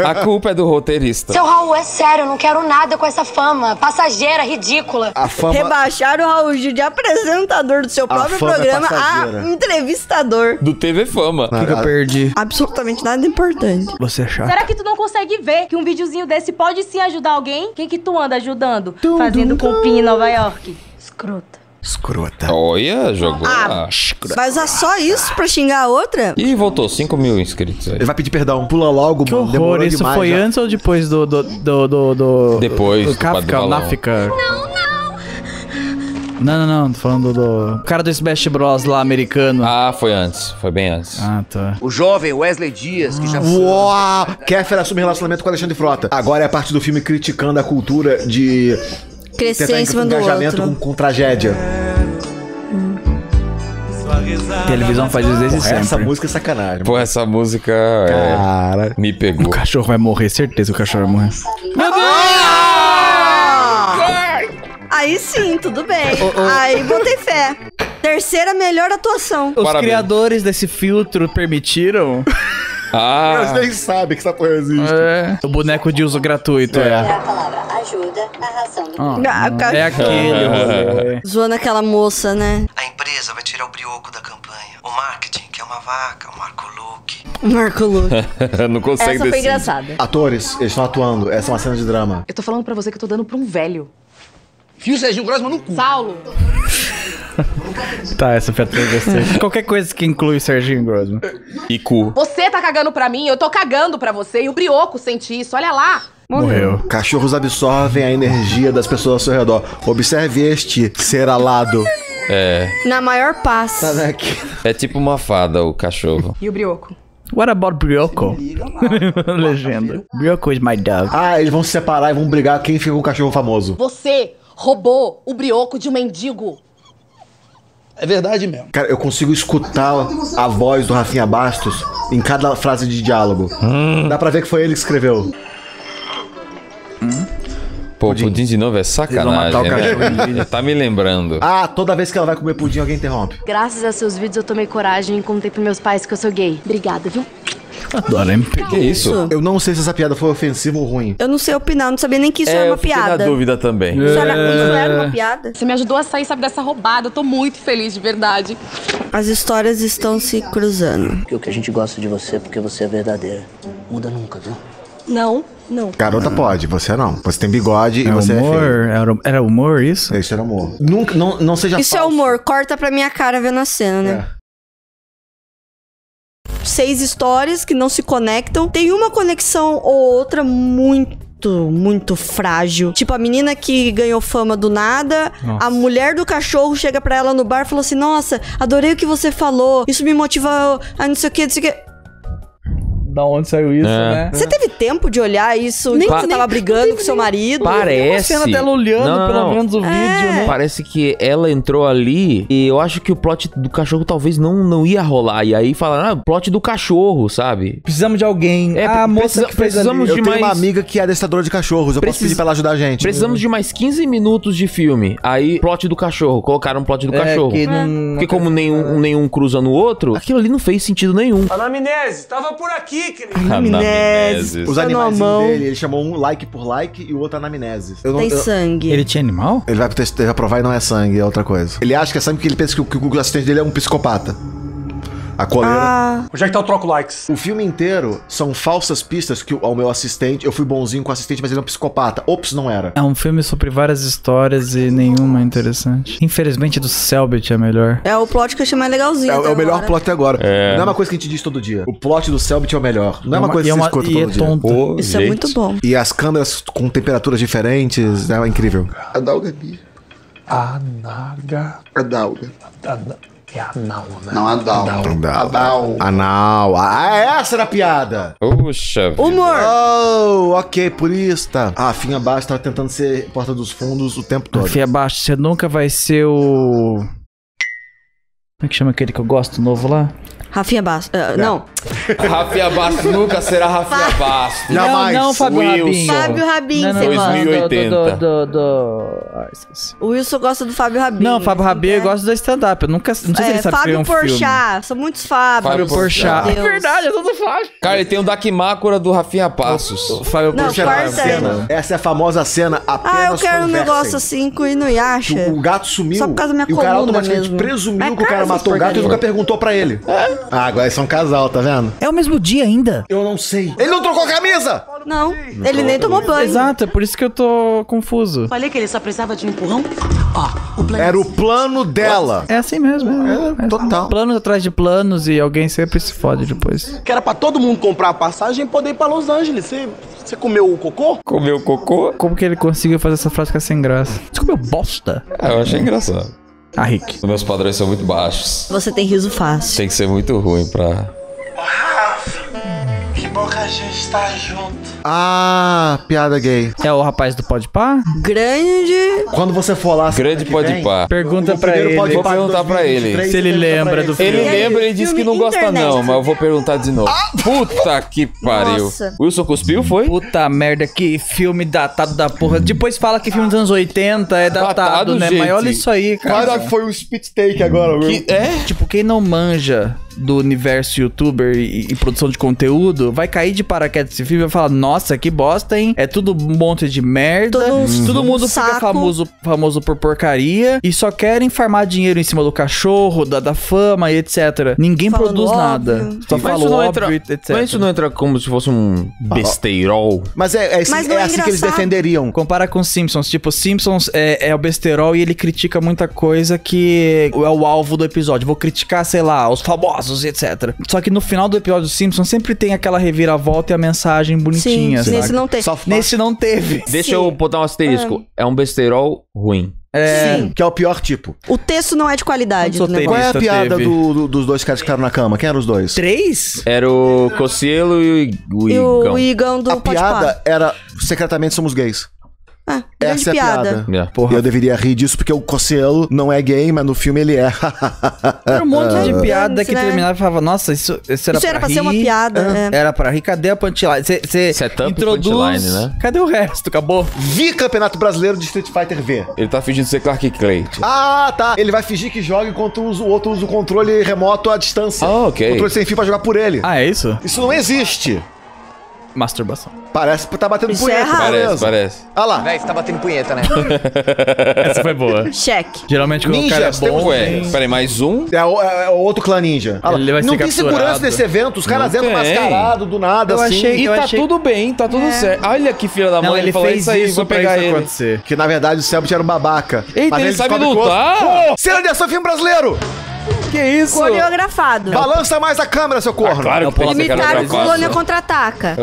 A culpa é do roteirista. Seu Raul, é sério, eu não quero nada com essa fama passageira, ridícula. A fama... Rebaixaram o Raul Gil de apresentador do seu próprio programa é a entrevistador do T V Fama. O que, que eu perdi? Absolutamente nada importante. Você é chato. Será que tu não consegue ver que um videozinho desse pode sim ajudar alguém? Quem que tu anda ajudando? Tum, fazendo cupim em Nova York. Escrota. Escrota. Olha, jogou. Ah, escrota. Vai usar só isso pra xingar a outra? Ih, voltou. cinco mil inscritos aí. Ele vai pedir perdão. Pula logo, que horror. Demorou isso demais, foi já. Antes ou depois do... do, do, do, do depois. Do, do, do Kafka, Náfica. Não, não. Não, não, não. Tô falando do... O cara do Smash Bros lá, americano. Ah, foi antes. Foi bem antes. Ah, tá. O jovem Wesley Dias, que ah. já... Uau! Kéfera assume relacionamento com Alexandre Frota. Agora é a parte do filme criticando a cultura de... Crescer em cima do outro. Com, com tragédia. Hum. Televisão faz isso desde sempre. Essa música é sacanagem. Pô, essa música... Cara... É, me pegou. O cachorro vai morrer, certeza que o cachorro vai morrer. Meu Deus! Ah! Aí sim, tudo bem. Oh, oh. Aí botei fé. Terceira melhor atuação. Os Parabéns. Criadores desse filtro permitiram... Ah. Eles nem sabem que essa coisa existe. É. O boneco de uso gratuito. É, é a palavra ajuda a ração do oh, ah, é aquele. Zoando aquela moça, né? A empresa vai tirar o brioco da campanha. O marketing, que é uma vaca, o Marco Luque. Marco Luque. Não consegue decidir. Essa foi engraçada. Atores, eles estão atuando. Essa é uma cena de drama. Eu tô falando pra você que eu tô dando pra um velho. Fio Serginho Grossman no cu. Saulo. Tá, essa foi a travessia. Qualquer coisa que inclui o Serginho Grossman. E cu. Você tá cagando pra mim, eu tô cagando pra você. E o brioco sente isso, olha lá. Morreu. Morreu. Cachorros absorvem a energia das pessoas ao seu redor. Observe este ser alado. É. Na maior paz. Tá daqui. É tipo uma fada, o cachorro. E o brioco? What about brioco? Legenda. Brioco is my dog. Ah, eles vão se separar e vão brigar quem fica com o cachorro famoso. Você roubou o brioco de um mendigo. É verdade mesmo. Cara, eu consigo escutar a voz do Rafinha Bastos em cada frase de diálogo. Hum. Dá pra ver que foi ele que escreveu. Hum. Pô, pudim. Pudim de novo é sacanagem, né? Já tá me lembrando. Ah, toda vez que ela vai comer pudim, alguém interrompe. Graças a seus vídeos eu tomei coragem e contei pros meus pais que eu sou gay. Obrigada, viu? Adoro, hein? Que isso? Eu não sei se essa piada foi ofensiva ou ruim. Eu não sei opinar, eu não sabia nem que isso é, era uma piada. Eu fiquei na dúvida também. Isso, é... era, isso era uma piada. Você me ajudou a sair, sabe, dessa roubada. Eu tô muito feliz, de verdade. As histórias estão se cruzando. Porque o que a gente gosta de você, porque você é verdadeira. Muda nunca, viu? Não, não. Garota pode, você não. Você tem bigode é e você humor, é feio. Era humor isso? Isso era humor. Nunca, não, não seja isso falso. É humor, corta pra minha cara vendo a cena, né? É. Seis histórias que não se conectam. Tem uma conexão ou outra muito, muito frágil. Tipo, a menina que ganhou fama do nada. Nossa. A mulher do cachorro chega pra ela no bar e fala assim: nossa, adorei o que você falou. Isso me motivou a não sei o que, não sei o que. Da onde saiu isso, é. né? Você teve tempo de olhar isso? Nem que você tava brigando nem, com seu marido? Parece... Tem uma cena dela olhando, não, pelo menos, o é. vídeo, né? Parece que ela entrou ali e eu acho que o plot do cachorro talvez não, não ia rolar. E aí falaram, ah, plot do cachorro, sabe? Precisamos de alguém. É, ah, a moça precisa, que fez precisamos ali. De eu mais... tenho uma amiga que é adestradora de cachorros. Eu Precis... posso pedir pra ela ajudar a gente. Precisamos hum. de mais quinze minutos de filme. Aí, plot do cachorro. Colocaram um plot do é, cachorro. Que não... Porque como nenhum, nenhum cruza no outro, aquilo ali não fez sentido nenhum. Anamnese, tava por aqui. Anamnese. Os animais dele, ele chamou um like por like e o outro anamnese. Eu não, Tem eu... sangue. Ele tinha animal? Ele vai provar e não é sangue, é outra coisa. Ele acha que é sangue porque ele pensa que o, que o assistente dele é um psicopata. A coleira. Ah. Onde é que tá o troco likes? O filme inteiro são falsas pistas que ao meu assistente... Eu fui bonzinho com o assistente, mas ele é um psicopata. Ops, não era. É um filme sobre várias histórias e nenhuma é interessante. Infelizmente, do Celbit é melhor. É o plot que eu achei mais legalzinho. É, é o melhor plot até agora. É. Não é uma coisa que a gente diz todo dia. O plot do Celbit é o melhor. Não é uma, uma coisa que você é escuta todo é dia. Oh, isso gente. É muito bom. E as câmeras com temperaturas diferentes, é incrível. Adalga Gui. Anaga. Adalga. Adalga. É anal, né? Não, anal. Anal. Anal. Anal. Ah, essa era a piada. Puxa vida. Humor. Oh, ok, purista. Ah, Rafinha Bastos tava tentando ser porta dos fundos o tempo todo. Rafinha Bastos, você nunca vai ser o... Como é que chama aquele que eu gosto, novo lá? Rafinha Bastos. Uh, não. Rafinha Bastos nunca será Rafinha Bastos. Jamais. Não, não, Fábio Rabin. Fábio Rabin, você gosta. dois mil e oitenta. Do, do, do, do... Ah, o Wilson gosta do Fábio Rabin. Não, Fábio Rabin é... gosta do stand-up. Eu nunca... Não sei é, se ele sabe Fábio um Porchat. Filme. São muitos Fábio. Fábio Porchat. É verdade, eu sou do Fábio. Cara, ele tem o um Dakimakura do Rafinha Bastos. Fábio não, Porchat. Cena. Essa é a famosa cena apenas Ah, eu quero conversem. um negócio assim com o Inuyasha. O gato sumiu. Só por causa da minha coluna. E o cara automaticamente presumiu que o cara matou o gato e nunca perguntou pra ele. Ah, agora eles são um casal, tá vendo? É o mesmo dia ainda? Eu não sei. Ele não trocou a camisa? Não, não ele nem tomou banho. Exato, é por isso que eu tô confuso. Falei que ele só precisava de um empurrão. Ó, o plano... Era o plano dela. É assim mesmo. É, é total. Planos atrás de planos e alguém sempre se fode depois. Que era pra todo mundo comprar a passagem e poder ir pra Los Angeles. Você, você comeu o cocô? Comeu o cocô? Como que ele conseguiu fazer essa frase ficar sem graça? Você comeu bosta? É, eu achei engraçado. Ah, Rick. Os meus padrões são muito baixos. Você tem riso fácil. Tem que ser muito ruim pra... Oh, Rafa, que bom que a gente tá junto. Ah, piada gay. É o rapaz do Podpah? Grande... Quando você for lá... Grande Podpah. Pergunta pra ele. Vou perguntar pra ele. Se ele lembra do filme. Ele lembra e ele disse que não gosta não, mas eu vou perguntar de novo. Puta que pariu. Nossa. Wilson cuspiu, foi? Puta merda, que filme datado da porra. Depois fala que filme dos anos oitenta é datado, datado né? Gente. Mas olha isso aí, cara. Cara, foi um spit take agora, meu. Que, é? Tipo, quem não manja do universo youtuber e, e produção de conteúdo, vai cair de paraquedas esse filme e vai falar, nossa, que bosta, hein? É tudo um monte de merda. Todo, uhum. todo mundo Saco. fica famoso, famoso por porcaria e só querem farmar dinheiro em cima do cachorro, da, da fama e etcétera. Ninguém Falou produz óbvio. nada. Só fala óbvio, entra, etcétera. Mas isso não entra como se fosse um besteirol. Mas é, é, é, mas é, é assim que eles defenderiam. Compara com Simpsons. Tipo, Simpsons é, é o besteirol e ele critica muita coisa que é o alvo do episódio. Vou criticar, sei lá, os famosos, etcétera. Só que no final do episódio do Simpsons sempre tem aquela reviravolta e a mensagem bonitinha. Sim, nesse não teve. Nesse não teve. Deixa Sim. eu botar um asterisco. Ah. É um besteirol ruim. É, Sim. que é o pior tipo. O texto não é de qualidade. Qual é a piada do, do, dos dois caras que ficaram na cama? Quem eram os dois? Três? Era o Cocielo e o Igão. E o Igão do Podpah. A piada era, secretamente somos gays. Ah, essa é a piada. piada. Yeah, porra. Eu deveria rir disso porque o Cocielo não é gay, mas no filme ele é. Era um monte de piada é, que né? terminava e falava, nossa, isso, isso era isso pra Isso era pra rir. ser uma piada. É. É. Era pra rir, cadê a punchline? Você introduz, né? Cadê o resto? Acabou. Vi Campeonato Brasileiro de Street Fighter V. Ele tá fingindo ser Clark Kent. Ah, tá. Ele vai fingir que joga enquanto o outro usa o controle remoto à distância. Ah, ok. Controle sem fio pra jogar por ele. Ah, é isso? Isso não existe. Masturbação. Parece que tá batendo Isso punheta. É parece, parece. Ah lá. Véi, você tá batendo punheta, né? Essa foi boa. Cheque. Geralmente quando ninja, o cara é bom... Ué, peraí, mais um? É o é, é outro clã ninja. Ah, Ele vai não ser tem capturado. segurança nesse evento. Os caras entram mascarado do nada, eu assim. Achei, e eu tá achei... tudo bem, tá tudo é. certo. Olha que filha da mãe. Não, ele, ele falou fez isso aí, vou pegar ele. Acontecer. Que na verdade o Celbit era um babaca. Eita, mas ele, ele sabe lutar. Pô, cena de ação, filme brasileiro. Que isso? Coreografado. Balança mais a câmera, seu corno. Ah, claro que Imitar o colônia contra-ataca.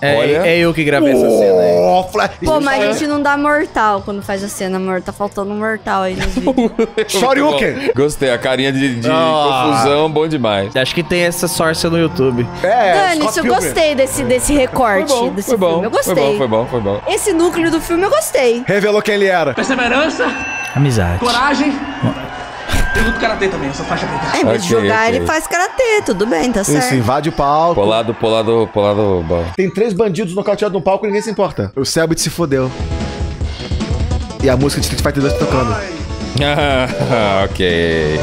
É, Olha. é eu que gravei oh, essa cena aí. Pô, mas a gente não dá mortal quando faz a cena mortal. Tá faltando um mortal aí nos vídeos. Shoryuken. Gostei, a carinha de, de ah. confusão, bom demais. Acho que tem essa sorte no YouTube. É, Dani, eu gostei desse, desse recorte. Foi bom, desse foi bom, filme. Eu gostei. Foi bom, foi bom, foi bom. Esse núcleo do filme eu gostei. Revelou quem ele era. Perseverança. Amizade. Coragem. Bom. Tem muito karatê também, essa faixa preta. É, mas okay, jogar okay. ele faz karatê, tudo bem, tá Isso, certo. Isso, invade o palco. Polado, polado, polado. Bom. Tem três bandidos nocauteados no palco e ninguém se importa. O Celbit se fodeu. E a música de Street Fighter dois tocando. Ah, ok.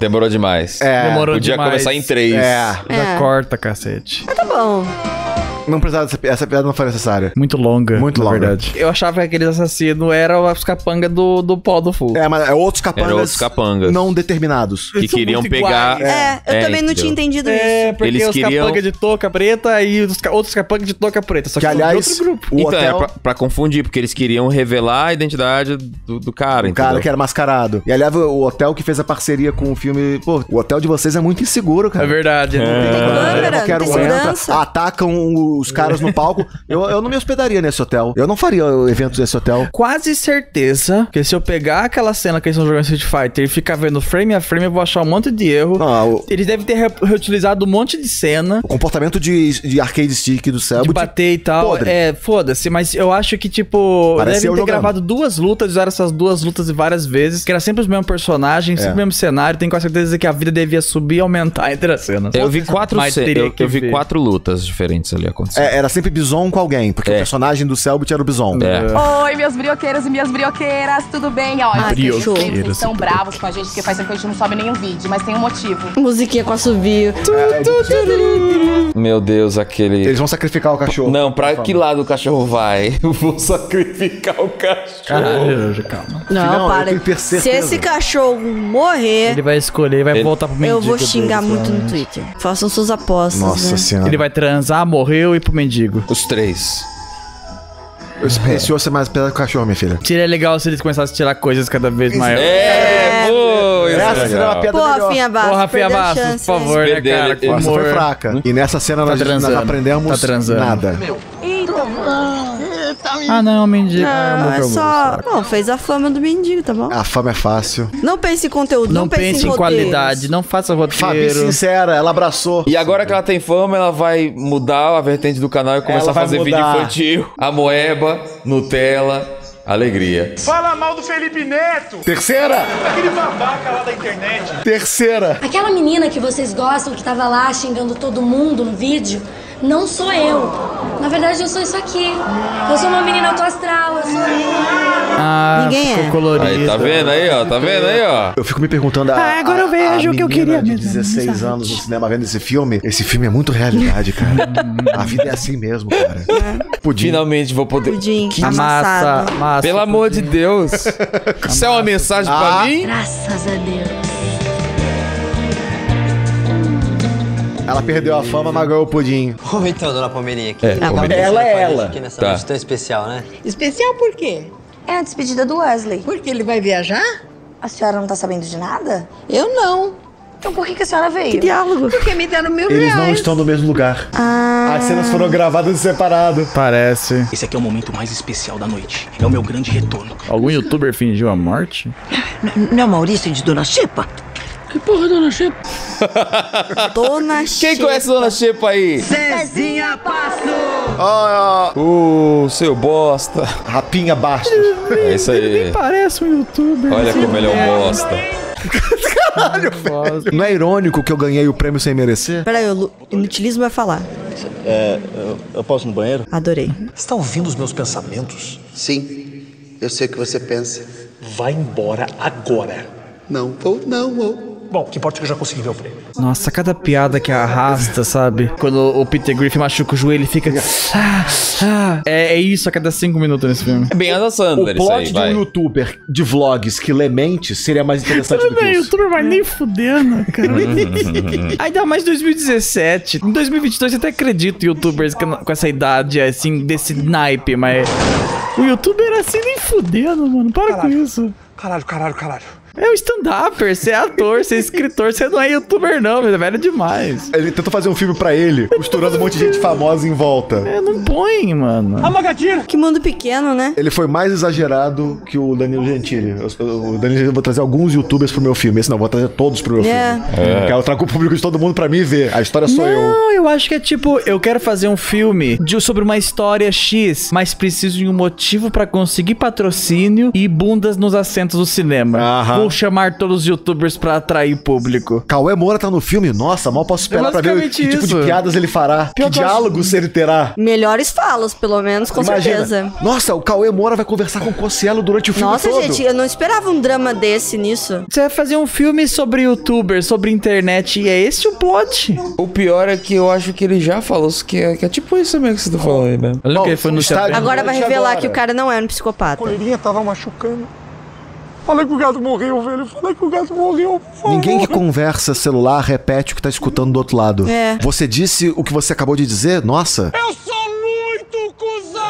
Demorou demais. É, Demorou podia demais. começar em três. É, é. Corta, cacete. Mas tá bom. Não precisava dessa piada, essa piada não foi necessária. Muito longa. Muito longa. Verdade. Eu achava que aqueles assassinos eram os capangas do, do Polado Fu. É, mas é outros capangas, outros capangas não determinados. Que queriam pegar... É, é, eu é, também entendeu? não tinha entendido isso. É, porque eles os queriam... capangas de touca preta e os ca... outros capangas de touca preta. Só que, que aliás, outro grupo. O então, hotel... era pra, pra confundir, porque eles queriam revelar a identidade do, do cara, O entendeu? cara que era mascarado. E aliás, o hotel que fez a parceria com o filme... Pô, o hotel de vocês é muito inseguro, cara. É verdade. É. Né? Tem câmera, não quero entra, atacam os caras no palco. Eu, eu não me hospedaria nesse hotel. Eu não faria eventos nesse hotel. Quase certeza que se eu pegar aquela cena que eles estão jogando Street Fighter e ficar vendo frame a frame, eu vou achar um monte de erro. Não, o... Eles devem ter re reutilizado um monte de cena. O comportamento de, de arcade stick do Celbit. De bater e tal. Podre. É, foda-se. Mas eu acho que, tipo, Pareceu devem ter jogando. gravado duas lutas, usaram essas duas lutas várias vezes, que era sempre os mesmos personagens, é. sempre o mesmo cenário. Tenho quase certeza que a vida devia subir e aumentar entre as cenas. Eu vi quatro cenas. Eu, eu vi quatro lutas diferentes ali acontecendo. É, era sempre Bison com alguém, porque é. o personagem do Celbit era o Bison. É. Oi, meus brioqueiros e minhas brioqueiras, tudo bem? Ó, ah, vocês sempre são bravos com a gente, porque faz tempo que a gente não sobe nenhum vídeo, mas tem um motivo. Musiquinha com assovio. Meu Deus, aquele... Eles vão sacrificar o cachorro. Não, pra que lado o cachorro vai? Eu vou sacrificar o cachorro. Caralho, calma. Não, não para. Se esse cachorro morrer... Ele vai escolher, vai ele... voltar pro mendigo. Eu vou xingar deles, muito realmente. no Twitter. Façam suas apostas, Nossa né? Senhora. Ele vai transar, morreu e pro mendigo. Os três. Esse osso é mais pesado que o cachorro, minha filha. Seria legal se eles começassem a tirar coisas cada vez maiores. É, pô, é, essa seria uma piada melhor. Pô, Rafinha Bastos, Rafinha Bastos, por favor, né, cara? Essa foi fraca. E nessa cena tá nós não aprendemos tá nada. Meu. Eita, mano. Ah, não, o mendigo. Não, é só... Bom, fez a fama do mendigo, tá bom? A fama é fácil. Não pense em conteúdo, não, não pense, pense em, em qualidade, não faça roteiro. Fabi sincera, ela abraçou. E agora que ela tem fama, ela vai mudar a vertente do canal e começar ela a fazer mudar. vídeo infantil. Amoeba, Nutella... Alegria. Fala mal do Felipe Neto. Terceira. Aquele babaca lá da internet. Terceira. Aquela menina que vocês gostam, que tava lá xingando todo mundo no vídeo, não sou eu. Na verdade, eu sou isso aqui. Eu sou uma menina autoastral, eu sou... Ah, Ninguém ficou é. colorido. Aí, tá vendo aí, ó? Tá vendo aí, ó? Eu fico me perguntando... A, ah, agora eu vejo o que eu queria mesmo. dezesseis anos no cinema vendo esse filme. Esse filme é muito realidade, cara. A vida é assim mesmo, cara. Pudim. Finalmente vou poder... Pudim. Que massa, massa. Nossa, Pelo amor Deus. de Deus. Isso é uma mensagem ah. pra mim? Graças a Deus. Ela perdeu a fama, mas ganhou o pudim. Ou então, dona Palmeirinha. É, Palmeirinha. Ela é ela. Aqui nessa tá. noite tão especial, né? Especial por quê? É a despedida do Wesley. Por que ele vai viajar? A senhora não tá sabendo de nada? Eu não. Então por que, que a senhora veio? Que diálogo? Porque me deram mil reais. Eles não estão no mesmo lugar. Ah. As cenas foram gravadas separado. Parece. Esse aqui é o momento mais especial da noite. É o meu grande retorno. Algum youtuber fingiu a morte? Não é Maurício de Dona Xepa? Que porra, Dona Xepa? Dona Xepa. Quem conhece Dona Xepa aí? Cezinha Bastos. Ó, oh, oh. uh, seu bosta. Rapinha Bastos. É isso aí. Ele nem parece um youtuber. Olha como ele é um bosta. Caralho, velho. Não é irônico que eu ganhei o prêmio sem merecer? Peraí, o inutilismo vai falar. É, eu, eu posso ir no banheiro? Adorei. Você está ouvindo os meus pensamentos? Sim, eu sei o que você pensa. Vai embora agora. Não, vou, não, vou. Bom, o que importa é que eu já consegui ver o prêmio. Nossa, cada piada que arrasta, sabe? Quando o Peter Griffin machuca o joelho, ele fica... Ah, ah. É, é isso a cada cinco minutos nesse filme. É bem Adam Sandler isso aí, vai. O plot de um youtuber de vlogs que lê mentes seria mais interessante do que isso. O youtuber vai nem fudendo, cara. Ainda mais dois mil e dezessete. Em dois mil e vinte e dois eu até acredito em youtubers com essa idade, assim, desse naipe, mas... O youtuber assim nem fudendo, mano. Para caralho, com isso. Caralho, caralho, caralho. É um stand-upper, você é ator, você é escritor, você não é youtuber não, velho, é velho demais. Ele tentou fazer um filme pra ele, costurando um monte de gente famosa em volta. É, não põe, mano. Ah, magadinha. Que mundo pequeno, né? Ele foi mais exagerado que o Danilo Gentili. O Danilo Gentili, eu vou trazer alguns youtubers pro meu filme. Esse não, vou trazer todos pro meu é. filme. É. Eu trago o público de todo mundo pra mim ver. A história sou não, eu. Não, eu acho que é tipo, eu quero fazer um filme de, sobre uma história X, mas preciso de um motivo pra conseguir patrocínio e bundas nos assentos do cinema. Aham. Ou chamar todos os youtubers pra atrair público? Cauê Moura tá no filme? Nossa, mal posso esperar é pra ver o, que tipo de piadas ele fará. Pior que diálogos que... ele terá. Melhores falas, pelo menos, com Imagina. certeza. Nossa, o Cauê Moura vai conversar com o Cossielo durante o filme Nossa, todo. Nossa, gente, eu não esperava um drama desse nisso. Você vai fazer um filme sobre youtuber, sobre internet, e é esse o plot? O pior é que eu acho que ele já falou que é, que é tipo isso mesmo que você tá falando aí, né? Olha oh, que foi no estádio. Agora vai revelar agora. que o cara não era um psicopata. Palmeirinha tava machucando. Fala que o gato morreu, velho. Fala que o gato morreu, por favor. Ninguém que conversa celular repete o que tá escutando do outro lado. É. Você disse o que você acabou de dizer? Nossa. Eu sou muito cuzão!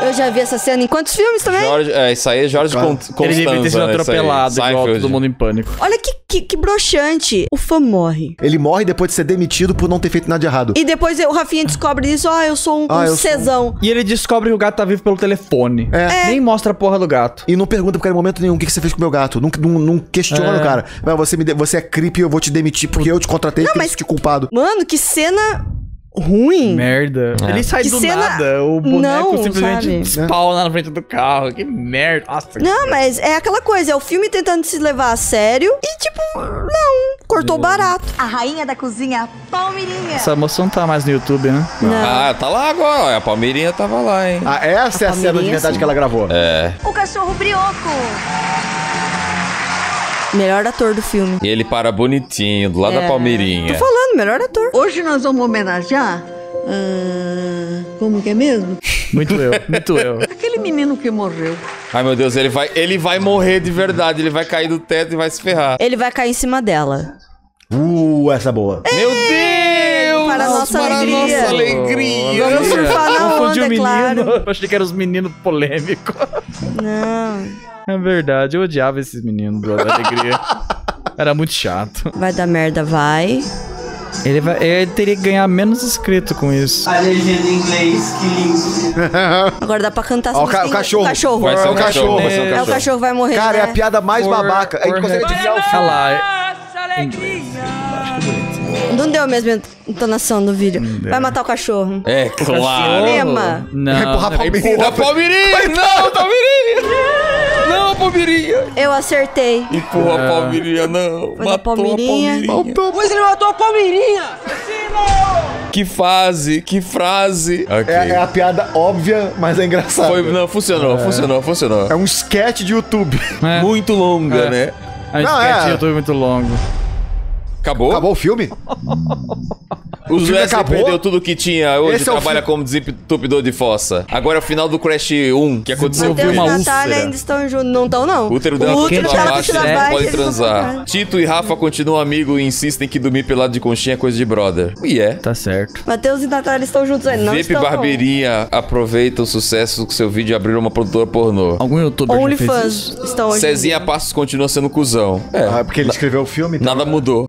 Eu já vi essa cena em quantos filmes também? Jorge, é, isso aí é Jorge claro. Constanza. Ele devia ter sido atropelado, igual Todo Mundo em Pânico. Olha que, que, que broxante. O fã morre. Ele morre depois de ser demitido por não ter feito nada de errado. E depois o Rafinha descobre isso. Ah, eu sou um, ah, um eu cesão. Sou... E ele descobre que o gato tá vivo pelo telefone. É. É. Nem mostra a porra do gato. E não pergunta porque em momento nenhum o que, que você fez com o meu gato. Não, não, não questiona é. o cara. Mas você, me de... você é creepy, eu vou te demitir porque eu te contratei não, porque mas... eu te culpado. Mano, que cena... ruim. Merda. É. Ele sai que do cena... nada. O boneco não, simplesmente sabe? spawna na frente do carro. Que merda. Nossa, não, que mas merda. é aquela coisa. É o filme tentando se levar a sério e, tipo, não. Cortou é. barato. A rainha da cozinha, Palmeirinha. Essa moça não tá mais no YouTube, né? Não. Ah, tá lá agora. A Palmeirinha tava lá, hein? Ah, essa a é a cena de verdade sim. que ela gravou. É. O cachorro brioco. Melhor ator do filme. E ele para bonitinho, do lado é. da Palmeirinha. Tô falando, melhor ator. Hoje nós vamos homenagear... Uh, como que é mesmo? Muito eu, muito eu. Aquele menino que morreu. Ai, meu Deus, ele vai, ele vai morrer de verdade. Ele vai cair do teto e vai se ferrar. Ele vai cair em cima dela. Uh, essa boa. Ei! Meu Deus! Para a nossa para alegria. Para nossa alegria. Vamos surfar na onda, é claro. Eu achei que eram os meninos polêmicos. Não... É verdade, eu odiava esses meninos da alegria. Era muito chato. Vai dar merda, vai. Ele, vai, ele teria que ganhar menos inscrito com isso. A legenda em inglês, que lindo. Agora dá pra cantar assim. O, ca o cachorro. cachorro. Vai ser o cachorro. Vai ser o cachorro. É o cachorro vai morrer. Cara, né? É a piada mais or, babaca. A gente consegue desviar o filme. Nossa alegria. Não deu a mesma entonação do vídeo. Vai matar o cachorro. É claro. Lema. Não, vai empurrar a Palmeirinha. Palmeirinha! Não, Palmeirinha! Não, Palmeirinha! Eu acertei. E porra, é. Palmeirinha, não. Foi matou Palmeirinha. a Palmeirinha. Pois ele matou a Palmeirinha! Assassino! Que fase, que frase. Okay. É, é a piada óbvia, mas é engraçada. Foi, não, funcionou, é. funcionou, funcionou. É um sketch de YouTube. É. Muito longa, é. né? É um não, sketch é. de YouTube muito longo. Acabou? Acabou o filme? O Zé perdeu tudo que tinha hoje, esse trabalha é como desentupidor de fossa. Agora é o final do Crash um, que aconteceu com ele. Matheus e Natália ainda estão juntos. Não estão, não. O útero dela continua abaixo, não pode transar. Tito e Rafa continuam amigos e insistem que dormir pelado de conchinha é coisa de brother. E é. Tá certo. Matheus e Natália estão juntos ainda, não estão. Vepe Barbeirinha aproveita o sucesso com seu vídeo e abriu uma produtora pornô. Algum youtuber já fez isso? OnlyFans estão hoje. Cezinha Passos continua sendo cuzão. É. Ah, porque ele escreveu o filme? Nada mudou.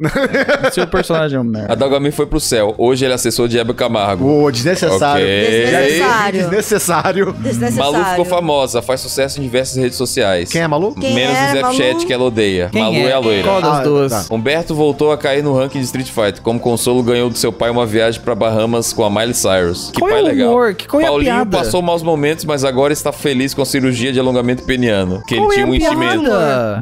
Seu personagem é um merda. A Dagami foi pro céu. Hoje ele é assessor de Hebe Camargo. Oh, desnecessário. Okay. Desnecessário. Desnecessário. Desnecessário. Malu ficou famosa, faz sucesso em diversas redes sociais. Quem é Malu? Quem Menos é, o Snapchat, que ela odeia. Quem Malu é, é a loira. Qual das ah, duas? Tá. Humberto voltou a cair no ranking de Street Fighter. Como consolo, ganhou do seu pai uma viagem pra Bahamas com a Miley Cyrus. Que qual pai é legal. Humor? Que qual Paulinho é a piada? Passou maus momentos, mas agora está feliz com a cirurgia de alongamento peniano. Que qual ele tinha é um enchimento.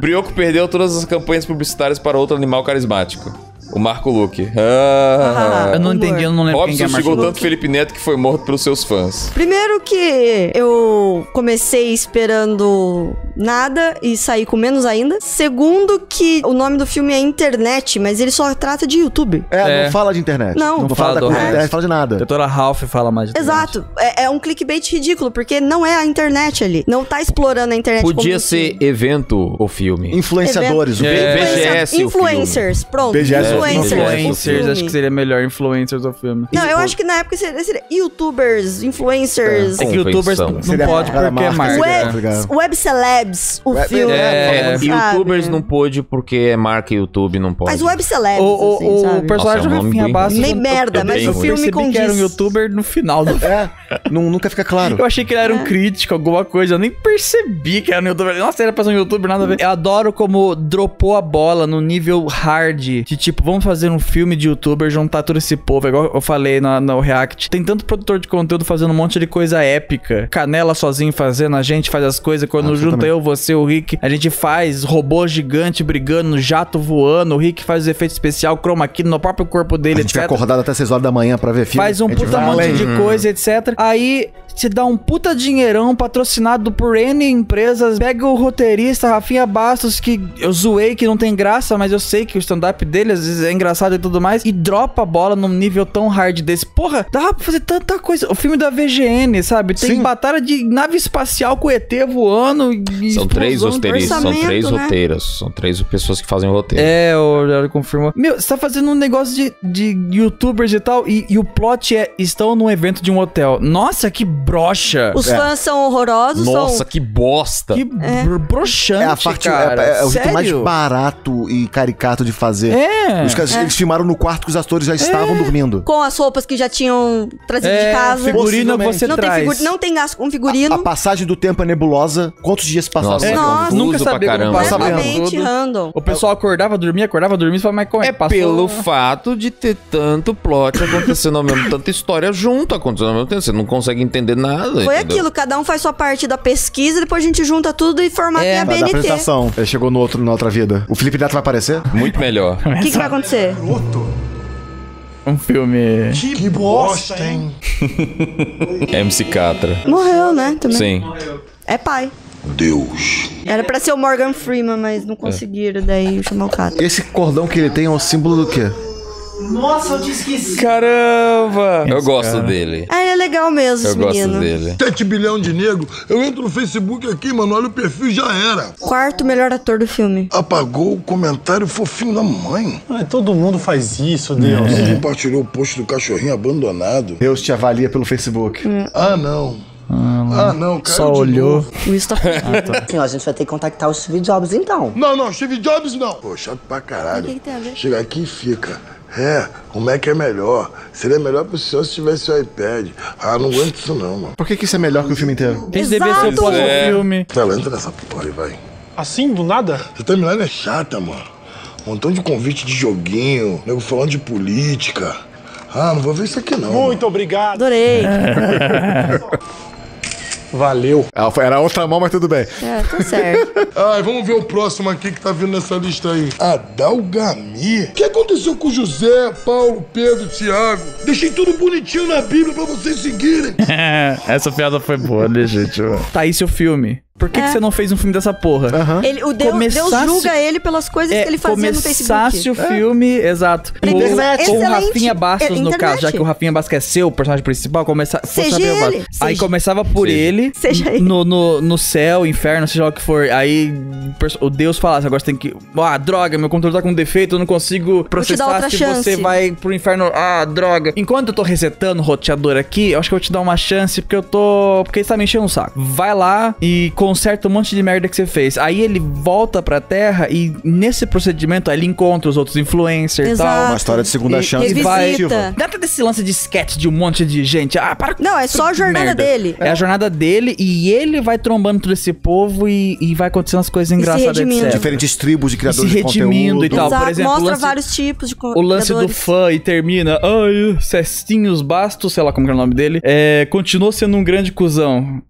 Brioco perdeu todas as campanhas publicitárias para outro animal carismático. O Marco Luque. Ah, ah, eu não entendi, eu não lembro quem é Marco chegou Luque. Tanto Felipe Neto que foi morto pelos seus fãs. Primeiro que eu comecei esperando nada e saí com menos ainda. Segundo que o nome do filme é Internet, mas ele só trata de YouTube. É, é. não fala de internet. Não, não, não fala, fala da internet, não fala de nada. A doutora Ralph fala mais de Exato. É, é um clickbait ridículo, porque não é a internet ali. Não tá explorando a internet. Podia como ser filme. evento ou filme. Influenciadores. Evento. O B G S. É. Influencers, influencers pronto. B G S. Influencers, influencers acho que seria melhor influencers do filme. Não, eu acho que na época seria, seria youtubers, influencers. É, é que youtubers não seria pode porque é marca. Web, web celebs, o web, filme. É, é youtubers não pôde porque é marca YouTube, não pode. Mas web celebs, o, assim, o, sabe? O personagem do Rafinha Bastos... Nem merda, mas o filme condiz. Eu que era um youtuber no final do filme. É, não, nunca fica claro. Eu achei que ele era um crítico, alguma coisa. Eu nem percebi que era um youtuber. Nossa, ele era pra ser um youtuber, nada a ver. Eu adoro como dropou a bola no nível hard de tipo... Vamos fazer um filme de youtuber, juntar todo esse povo. É igual eu falei no, no React. Tem tanto produtor de conteúdo fazendo um monte de coisa épica. Canela sozinho fazendo, a gente faz as coisas. Quando ah, junta eu, eu, você, o Rick, a gente faz robô gigante brigando, jato voando, o Rick faz os efeitos especial, chroma key no próprio corpo dele, etcétera. A gente etcétera. Fica acordado até seis horas da manhã pra ver filme. Faz um puta monte além. de coisa, etcétera. Aí te dá um puta dinheirão patrocinado por N empresas. Pega o roteirista Rafinha Bastos, que eu zoei que não tem graça, mas eu sei que o stand-up dele às vezes é engraçado e tudo mais, e dropa a bola num nível tão hard desse. Porra, dá pra fazer tanta coisa. O filme da V G N, sabe? Tem Sim. batalha de nave espacial com E T voando e São três roteiristas, são três né? roteiros. São três pessoas que fazem o roteiro. É, o Jair confirmou. Meu, você tá fazendo um negócio de, de youtubers e tal, e, e o plot é, estão num evento de um hotel. Nossa, que broxa. Os é. fãs são horrorosos. Nossa, são... que bosta. Que é. broxante, é a parte, cara. É, é, é o jeito mais barato e caricato de fazer. É. Os caras, é. Eles filmaram no quarto que os atores já estavam é. dormindo. Com as roupas que já tinham trazido é, de casa. Figurino você não traz. Tem figur... Não tem gasto com figurino. A, a passagem do tempo é nebulosa. Quantos dias passaram? Nossa, é, nossa. Nunca sabia como passava. O pessoal acordava, dormia, acordava, dormia e falava, mas como é que passou? Pelo fato de ter tanto plot acontecendo ao mesmo, tanta história junto acontecendo ao mesmo tempo. Você não consegue entender nada. Foi entendeu? aquilo, cada um faz sua parte da pesquisa, depois a gente junta tudo e formata é, a B N T. Da apresentação. Ele chegou no outro, na outra vida. O Felipe Neto vai aparecer? Muito melhor. O que, que vai acontecer? Um filme... Que, que bosta, hein? M C Catra. Morreu, né? Também. Sim. Morreu. É pai. Deus. Era pra ser o Morgan Freeman, mas não conseguiram, é. daí chamar o Catra. Esse cordão que ele tem é um símbolo do quê? Nossa, eu te esqueci. Caramba. Eu gosto Caramba. dele. Ah, ele é legal mesmo, eu menino. Eu gosto dele. sete bilhão de negro. Eu entro no Facebook aqui, mano, olha o perfil, já era. Quarto melhor ator do filme. Apagou o comentário fofinho da mãe. Ai, todo mundo faz isso, Deus. É. Compartilhou o post do cachorrinho abandonado. Deus te avalia pelo Facebook. Hum. Ah, não. Ah, ah, não, cara. Só olhou. Isso tá Assim, ó, a gente vai ter que contactar o Steve Jobs, então. Não, não, Steve Jobs não. Pô, chato pra caralho. O que, que tem a ver? Chega aqui e fica. É, o Mac é melhor. Seria melhor pro senhor se tivesse o iPad. Ah, não aguento isso não, mano. Por que, que isso é melhor que o filme inteiro? Tem que dever ser o filme. Ela entra nessa porra e vai. Assim, do nada? Você tá me lá, é chata, mano. Um montão de convite de joguinho, nego falando de política. Ah, não vou ver isso aqui não. Muito mano. obrigado. Adorei. Valeu. Ah, era outra mão, mas tudo bem. É, tá certo. Ai, vamos ver o próximo aqui que tá vindo nessa lista aí. Adalgami. O que aconteceu com José, Paulo, Pedro, Tiago? Deixei tudo bonitinho na Bíblia pra vocês seguirem. Essa piada foi boa, né, gente? Tá aí seu filme. Por que, é. que você não fez um filme dessa porra? Uhum. Ele, o Deus, Deus julga ele pelas coisas é, que ele fazia no Facebook. Começasse o filme, é. exato. Com, com o Rafinha Bastos, é, no internet. caso, já que o Rafinha Bastos é seu, o personagem principal, começa, seja ele. Bastos. Seja. Aí começava por seja. ele, seja ele. No, no, no céu, inferno, seja lá o que for. Aí o Deus falasse, agora você tem que... Ah, droga, meu controle tá com defeito, eu não consigo processar se chance. você vai pro inferno. Ah, droga. Enquanto eu tô resetando o roteador aqui, eu acho que eu vou te dar uma chance, porque eu tô... Porque ele tá me enchendo o saco. Vai lá e... conserta um monte de merda que você fez. Aí ele volta pra Terra e nesse procedimento aí ele encontra os outros influencers e tal. Uma história de segunda e, chance. E vai. Nada desse lance de sketch de um monte de gente. Ah, para. Não, é só a jornada merda. dele. É. é a jornada dele e ele vai trombando todo esse povo e, e vai acontecendo as coisas engraçadas, etcétera. Diferentes tribos de criadores de conteúdo. Se redimindo e tal. Exato. Por exemplo, mostra lance, vários tipos de criadores. O lance do fã e termina. Ai, Cestinhos Bastos, sei lá como que é o nome dele. É, continuou sendo um grande cuzão.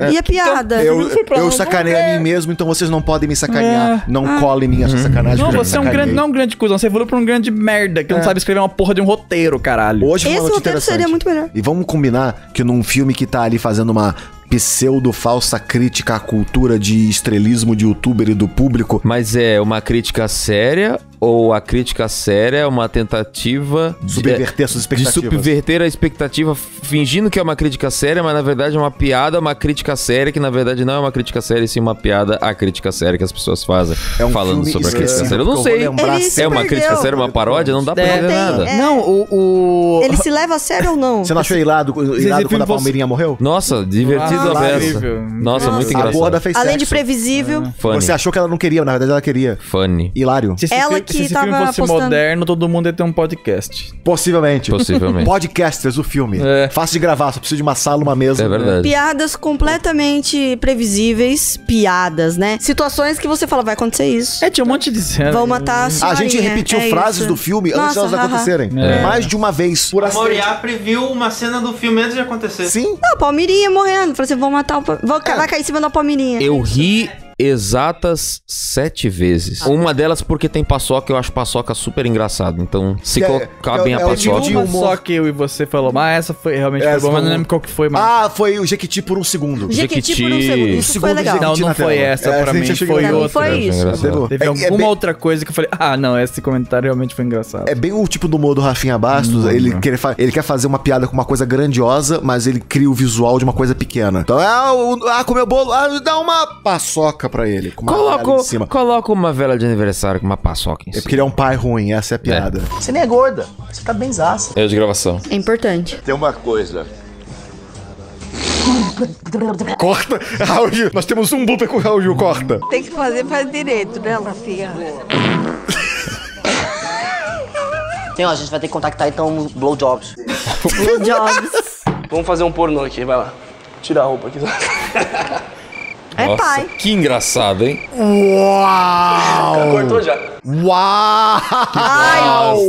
Ah, é. E a piada? Eu, Eu sacanei a mim mesmo, então vocês não podem me sacanear. É. Não ah. colhem minha uhum. sacanagem. Não, você é um grande, não um grande cuzão. Você evoluiu pra um grande merda que é. não sabe escrever uma porra de um roteiro, caralho. Hoje Esse roteiro seria muito melhor. E vamos combinar que num filme que tá ali fazendo uma pseudo-falsa crítica à cultura de estrelismo de youtuber e do público. Mas é uma crítica séria ou a crítica séria é uma tentativa subverter de, suas expectativas. de subverter a expectativa fingindo que é uma crítica séria, mas na verdade é uma piada, uma crítica séria que na verdade não é uma crítica séria, e sim uma piada à crítica séria que as pessoas fazem é um falando sobre a crítica é. séria. Eu não sei. Eu é uma crítica séria, uma paródia, não dá pra entender é, nada. É. Não, o, o... Ele se leva a sério ou não? Você não achou irado, irado quando a Palmeirinha você... morreu? Nossa, divertido. Ah. Nossa, Nossa, muito engraçado. Além de previsível. É. Você achou que ela não queria, na verdade ela queria. Funny. Hilário. Se esse, ela que se esse tava filme fosse postando. moderno, todo mundo ia ter um podcast. Possivelmente. Possivelmente. Podcasters, o filme. É. fácil de gravar, só precisa de uma sala, uma mesa. É verdade. Piadas completamente previsíveis. Piadas, né? Situações que você fala, vai acontecer isso. É, tinha um monte de cena. Vão matar a senhorinha. A gente repetiu é frases isso. do filme Nossa, antes delas acontecerem. É. Mais de uma vez. Por a Moriá previu uma cena do filme antes de acontecer. Sim. Não, a Palmeirinha morrendo. Falei assim, vão matar o... Vão é. Vai cair em cima da Palmeirinha. Eu ri... exatas sete vezes. Ah, uma delas porque tem paçoca, eu acho paçoca super engraçado. Então, se é, colocar é, bem é, a paçoca... Eu só que eu e você falou, mas essa foi realmente é, foi boa, mas não lembro qual que foi, mas... Ah, foi o Jequiti por um segundo. Jequiti, Jequiti por um segundo, isso um segundo foi legal. Não, não foi essa, é, pra mim foi, foi outra. Foi isso. É, teve é, alguma é bem... outra coisa que eu falei, ah, não, esse comentário realmente foi engraçado. É bem o tipo do humor do Rafinha Bastos, hum, ele, quer, ele quer fazer uma piada com uma coisa grandiosa, mas ele cria o visual de uma coisa pequena. Então, ah, o, ah comeu bolo, ah, dá uma paçoca pra ele, com uma coloco, em cima. Coloca uma vela de aniversário com uma paçoca em cima. É porque ele é um pai ruim, essa é a piada. É. Você nem é gorda, você tá benzaça. É de gravação. É importante. Tem uma coisa... Corta, Raul Gil. Nós temos um blooper com o Raul Gil, corta. Tem que fazer, faz direito, né, Rafinha? Então, a gente vai ter que contactar, então, blowjobs. Blowjobs. Vamos fazer um pornô aqui, vai lá. Tira a roupa aqui. É. Nossa, pai. Que engraçado, hein? Uau! Cortou já. Uau!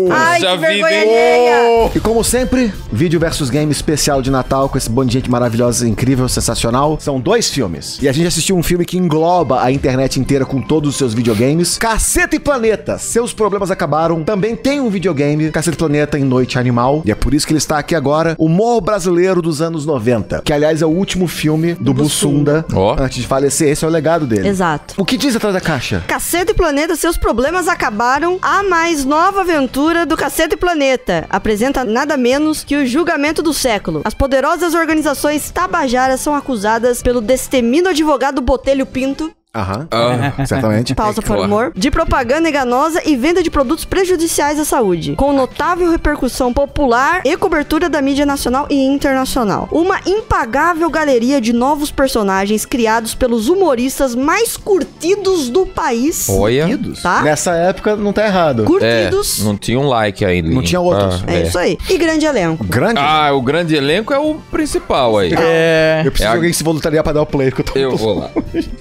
Ai, já vi, hein? E como sempre, vídeo versus game especial de Natal com esse bando de gente maravilhosa, incrível, sensacional. São dois filmes. E a gente assistiu um filme que engloba a internet inteira com todos os seus videogames. Casseta e Planeta, Seus Problemas Acabaram. Também tem um videogame, Casseta e Planeta em Noite Animal. E é por isso que ele está aqui agora, humor brasileiro dos anos noventa. Que, aliás, é o último filme do Bussunda. Oh. Antes de falecer, esse é o legado dele. Exato. O que diz atrás da caixa? Casseta e Planeta, Seus Problemas Acabaram, a mais nova aventura do Casseta e Planeta. Apresenta nada menos que o julgamento do século. As poderosas organizações tabajaras são acusadas pelo destemido advogado Botelho Pinto. Aham, ah, certamente. Pausa por humor. De propaganda enganosa e venda de produtos prejudiciais à saúde, com notável repercussão popular e cobertura da mídia nacional e internacional. Uma impagável galeria de novos personagens criados pelos humoristas mais curtidos do país. Olha. Curtidos, tá? Nessa época não tá errado. Curtidos. É, não tinha um like ainda. Não tinha outros. Ah, é, é isso aí. E grande elenco. Grande? Ah, o grande elenco é o principal aí. É. Eu preciso é de alguém a... que se voluntariar pra dar o play, que eu tô... Eu vou lá.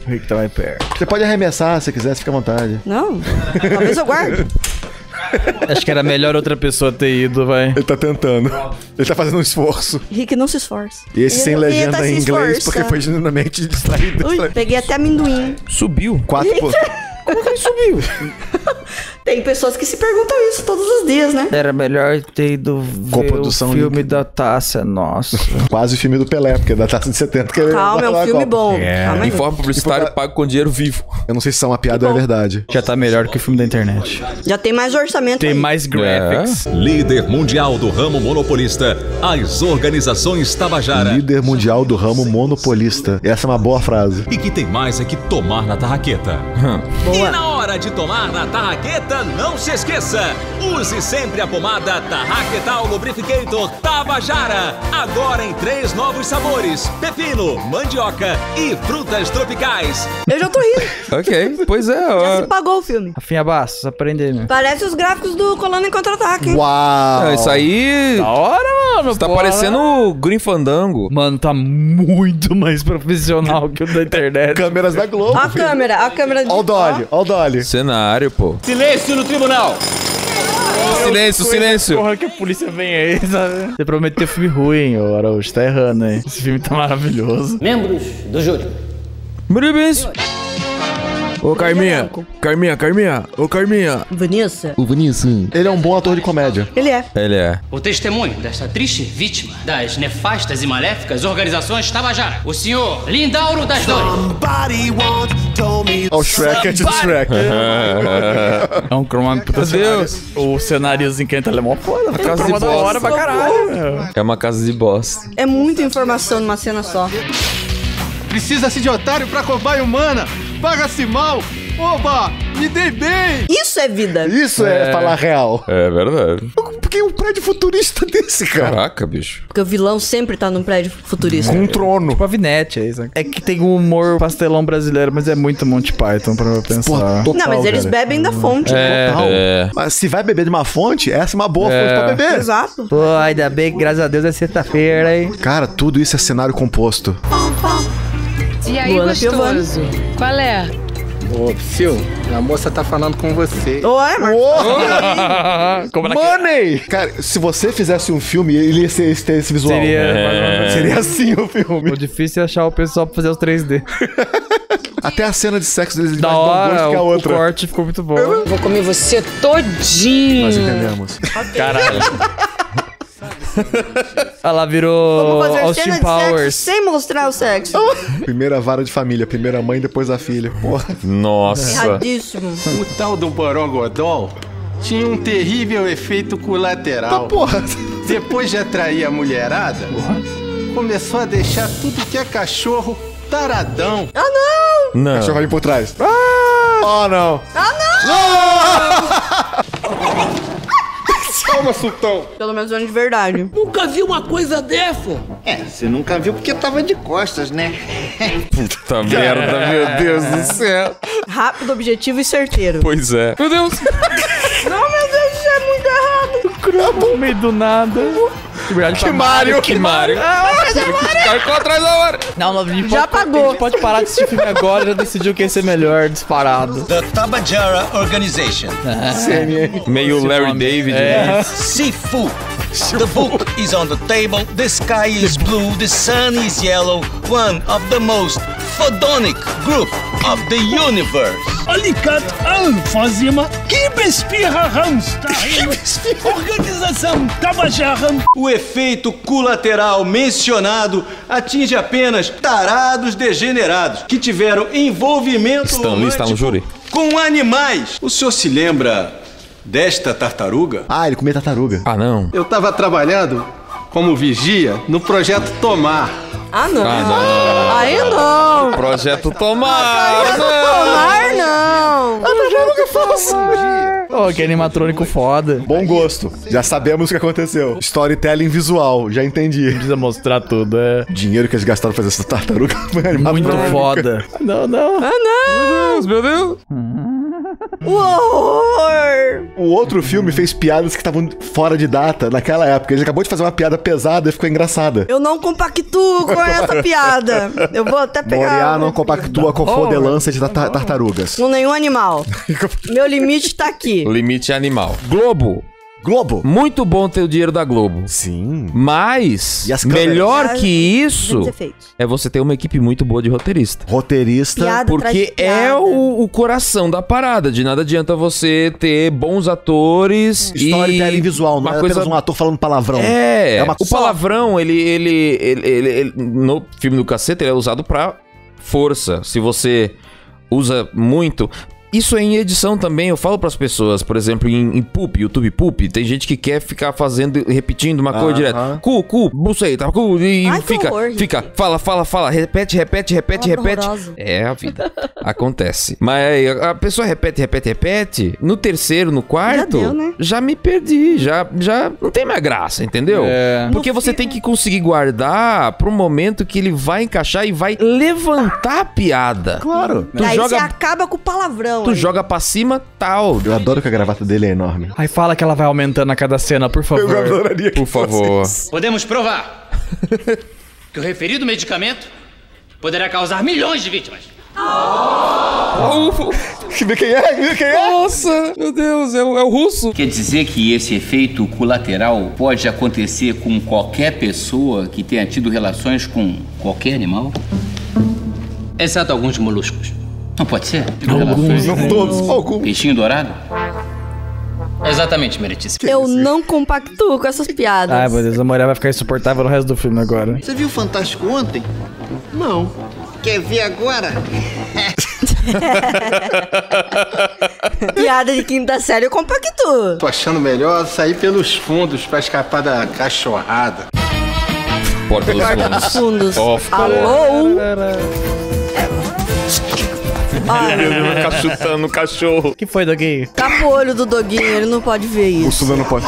Rick também. Você pode arremessar se quiser, se fica à vontade. Não, talvez eu guarde. Acho que era melhor outra pessoa ter ido, vai. Ele tá tentando. Ele tá fazendo um esforço. Rick, não se esforce. E esse ele, sem legenda tá em inglês, esforça. Porque foi genuinamente distraído. Ui, peguei até amendoim. Subiu. Quatro por... Como que ele subiu? Tem pessoas que se perguntam isso todos os dias, né? Era melhor ter ido ver o filme de... da Taça, nossa. Quase o filme do Pelé, porque é da Taça de setenta. Que calma, é um filme bom. É. Informe publicitário porque... pago com dinheiro vivo. Eu não sei se isso é uma piada ou é verdade. Já tá melhor que o filme da internet. Já tem mais orçamento. Tem aí. Mais graphics. É. Líder mundial do ramo monopolista. As organizações tabajara. Líder mundial do ramo monopolista. Essa é uma boa frase. E que tem mais é que tomar na tarraqueta. Hum. E na hora de tomar na tarraqueta, não se esqueça, use sempre a pomada Tarraquetal Lubrificator Tabajara. Agora em três novos sabores: pepino, mandioca e frutas tropicais. Eu já tô rindo. Ok, pois é. Já se pagou o filme. Rafinha Bastos, aprender, né? Parece os gráficos do Colando em Contra-Ataque. Uau! É, isso aí... Da hora, mano. Você tá parecendo o Grim Fandango. Mano, tá muito mais profissional que o da internet. Câmeras da Globo. A filho. câmera, a câmera de... Ó o Dolly, ó o Dolly. Cenário, pô. Silêncio. Silêncio no tribunal! Eu silêncio, silêncio! Porra, que a polícia vem aí, sabe? Você prometeu filme ruim, ô Araújo, tá errando, hein? Esse filme tá maravilhoso. Membros do júri. Bribis! Ô, Carminha, Carminha, Carminha, ô, Carminha. Vanessa. O Vanessa. Ele é um bom ator de comédia. Ele é. Ele é. O testemunho desta triste vítima das nefastas e maléficas organizações Tabajara. O senhor Lindauro das Dores. Ó, o Shrek é de Shrek. É um croma puta cenário. O cenáriozinho que entra é mó foda. É uma da hora pra caralho, meu. É uma casa de bosta. É muita informação numa cena só. Precisa-se de otário pra cobaia humana. Paga-se mal! Oba! Me dei bem! Isso é vida! Isso é, é falar real! É verdade. que é um prédio futurista desse, cara? Caraca, bicho. Porque o vilão sempre tá num prédio futurista. Com um trono. Tipo a Vinete, é isso. É que tem um humor pastelão brasileiro, mas é muito Monty Python pra eu pensar. Pô, total, não, mas cara, eles bebem da fonte. É, total. É. Mas se vai beber de uma fonte, essa é uma boa é. fonte pra beber. Exato. Pô, ainda bem que, graças a Deus, é sexta-feira, hein? Cara, tudo isso é cenário composto. Pom, pom. E aí, Luana, gostoso? Qual é? Ô, Psyu, a moça tá falando com você. Ô, é, Marcos? Money! Cara, se você fizesse um filme, ele ia ter esse, esse visual. Seria... É. Seria assim o filme. O difícil é achar o pessoal pra fazer os três D. Até a cena de sexo deles da hora, que a outra. O corte ficou muito bom. Eu vou comer você todinho. Nós entendemos. Okay. Caralho. Ela virou Austin Powers sem mostrar o sexo. Primeira vara de família, primeira mãe, depois a filha. Porra. Nossa. Erradíssimo. O tal do borogodol tinha um terrível efeito colateral. Tá, porra. Depois de atrair a mulherada, começou a deixar tudo que é cachorro taradão. Ah, não! Não. Cachorro ali por trás. Ah, oh, não. Ah, não! Não! Calma, sultão. Pelo menos é de verdade. Nunca vi uma coisa dessa. É, você nunca viu porque tava de costas, né? Puta merda, meu Deus do céu. Rápido, objetivo e certeiro. Pois é. Meu Deus. Não, meu Deus, isso é muito errado. Cravo no meio do nada. Que Mario, que Mario. Ficou atrás da hora. Não, não, já pagou. Pode parar de assistir filme agora, já decidiu que ia ser melhor, disparado. The Tabajara Organization. Meio Larry David. Sifu. The book is on the table, the sky is blue, the sun is yellow. One of the most photonic group of the universe. Alicat Alfazima Kibespirra Ramstein. Organização Tabajara. O efeito colateral mencionado atinge apenas tarados degenerados que tiveram envolvimento romântico com animais. O senhor se lembra desta tartaruga? Ah, ele comia tartaruga. Ah, não. Eu tava trabalhando como vigia no projeto Tomar. Ah, não. Ah, não. Aí não. Projeto Tomar. Projeto Tomar, não. Eu tartaruga falsa. Oh, que animatrônico foda. Bom gosto. Já sabemos o que aconteceu. Storytelling visual, já entendi. Não precisa mostrar tudo, é. Dinheiro que eles gastaram pra fazer essa tartaruga. Muito foda. Não, não. Ah, não. Meu Deus, meu Deus. O horror! O outro filme fez piadas que estavam fora de data naquela época. Ele acabou de fazer uma piada pesada e ficou engraçada. Eu não compactuo com essa piada. Eu vou até pegar... Moriá não compactua com fodelança de tartarugas. Com nenhum animal. Meu limite tá aqui. O limite é animal. Globo. Globo. Muito bom ter o dinheiro da Globo. Sim. Mas, melhor que isso, é você ter uma equipe muito boa de roteirista. Roteirista. Piada porque é o, o coração da parada. De nada adianta você ter bons atores. Storytelling visual. Não é coisa... apenas um ator falando palavrão. É. é uma... O palavrão, ele ele, ele, ele, ele... No filme do Caceta, ele é usado pra força. Se você usa muito... Isso é em edição também, eu falo pras pessoas, por exemplo, em, em poop, YouTube poop, tem gente que quer ficar fazendo, repetindo uma uh -huh. coisa direto. Cu, cu, buceta, cu, e Ai, fica, horror, fica, gente. fala, fala, fala, repete, repete, repete, fala repete. Horroroso. É a vida, acontece. Mas a pessoa repete, repete, repete, no terceiro, no quarto, já, deu, né? já me perdi, já, já não tem mais graça, entendeu? É. Porque no você fim, tem que conseguir guardar pro momento que ele vai encaixar e vai levantar a piada. Claro. Tu Daí joga... você acaba com o palavrão. Tu joga pra cima, tal. Eu adoro que a gravata dele é enorme. Aí fala que ela vai aumentando a cada cena, por favor. Eu adoraria que Por favor. Isso. Podemos provar que o referido medicamento poderá causar milhões de vítimas. Oh. Oh. Quem é? Quem é? Nossa, meu Deus, é o, é o russo. Quer dizer que esse efeito colateral pode acontecer com qualquer pessoa que tenha tido relações com qualquer animal? Exceto alguns moluscos. Não pode ser? Alguns, não todos, alguns. Peixinho dourado? Exatamente, meritíssimo. Eu não compactuo com essas piadas. Ai, meu Deus, a Moriá vai ficar insuportável no resto do filme agora. Você viu o Fantástico ontem? Não. Quer ver agora? Piada de quinta série eu compactuo. Tô achando melhor sair pelos fundos pra escapar da cachorrada. Porta dos fundos. Alô? Ele vai ficar chutando o cachorro. O que foi, Doguinho? Tapa o olho do Doguinho, ele não pode ver isso. Bussunda não pode.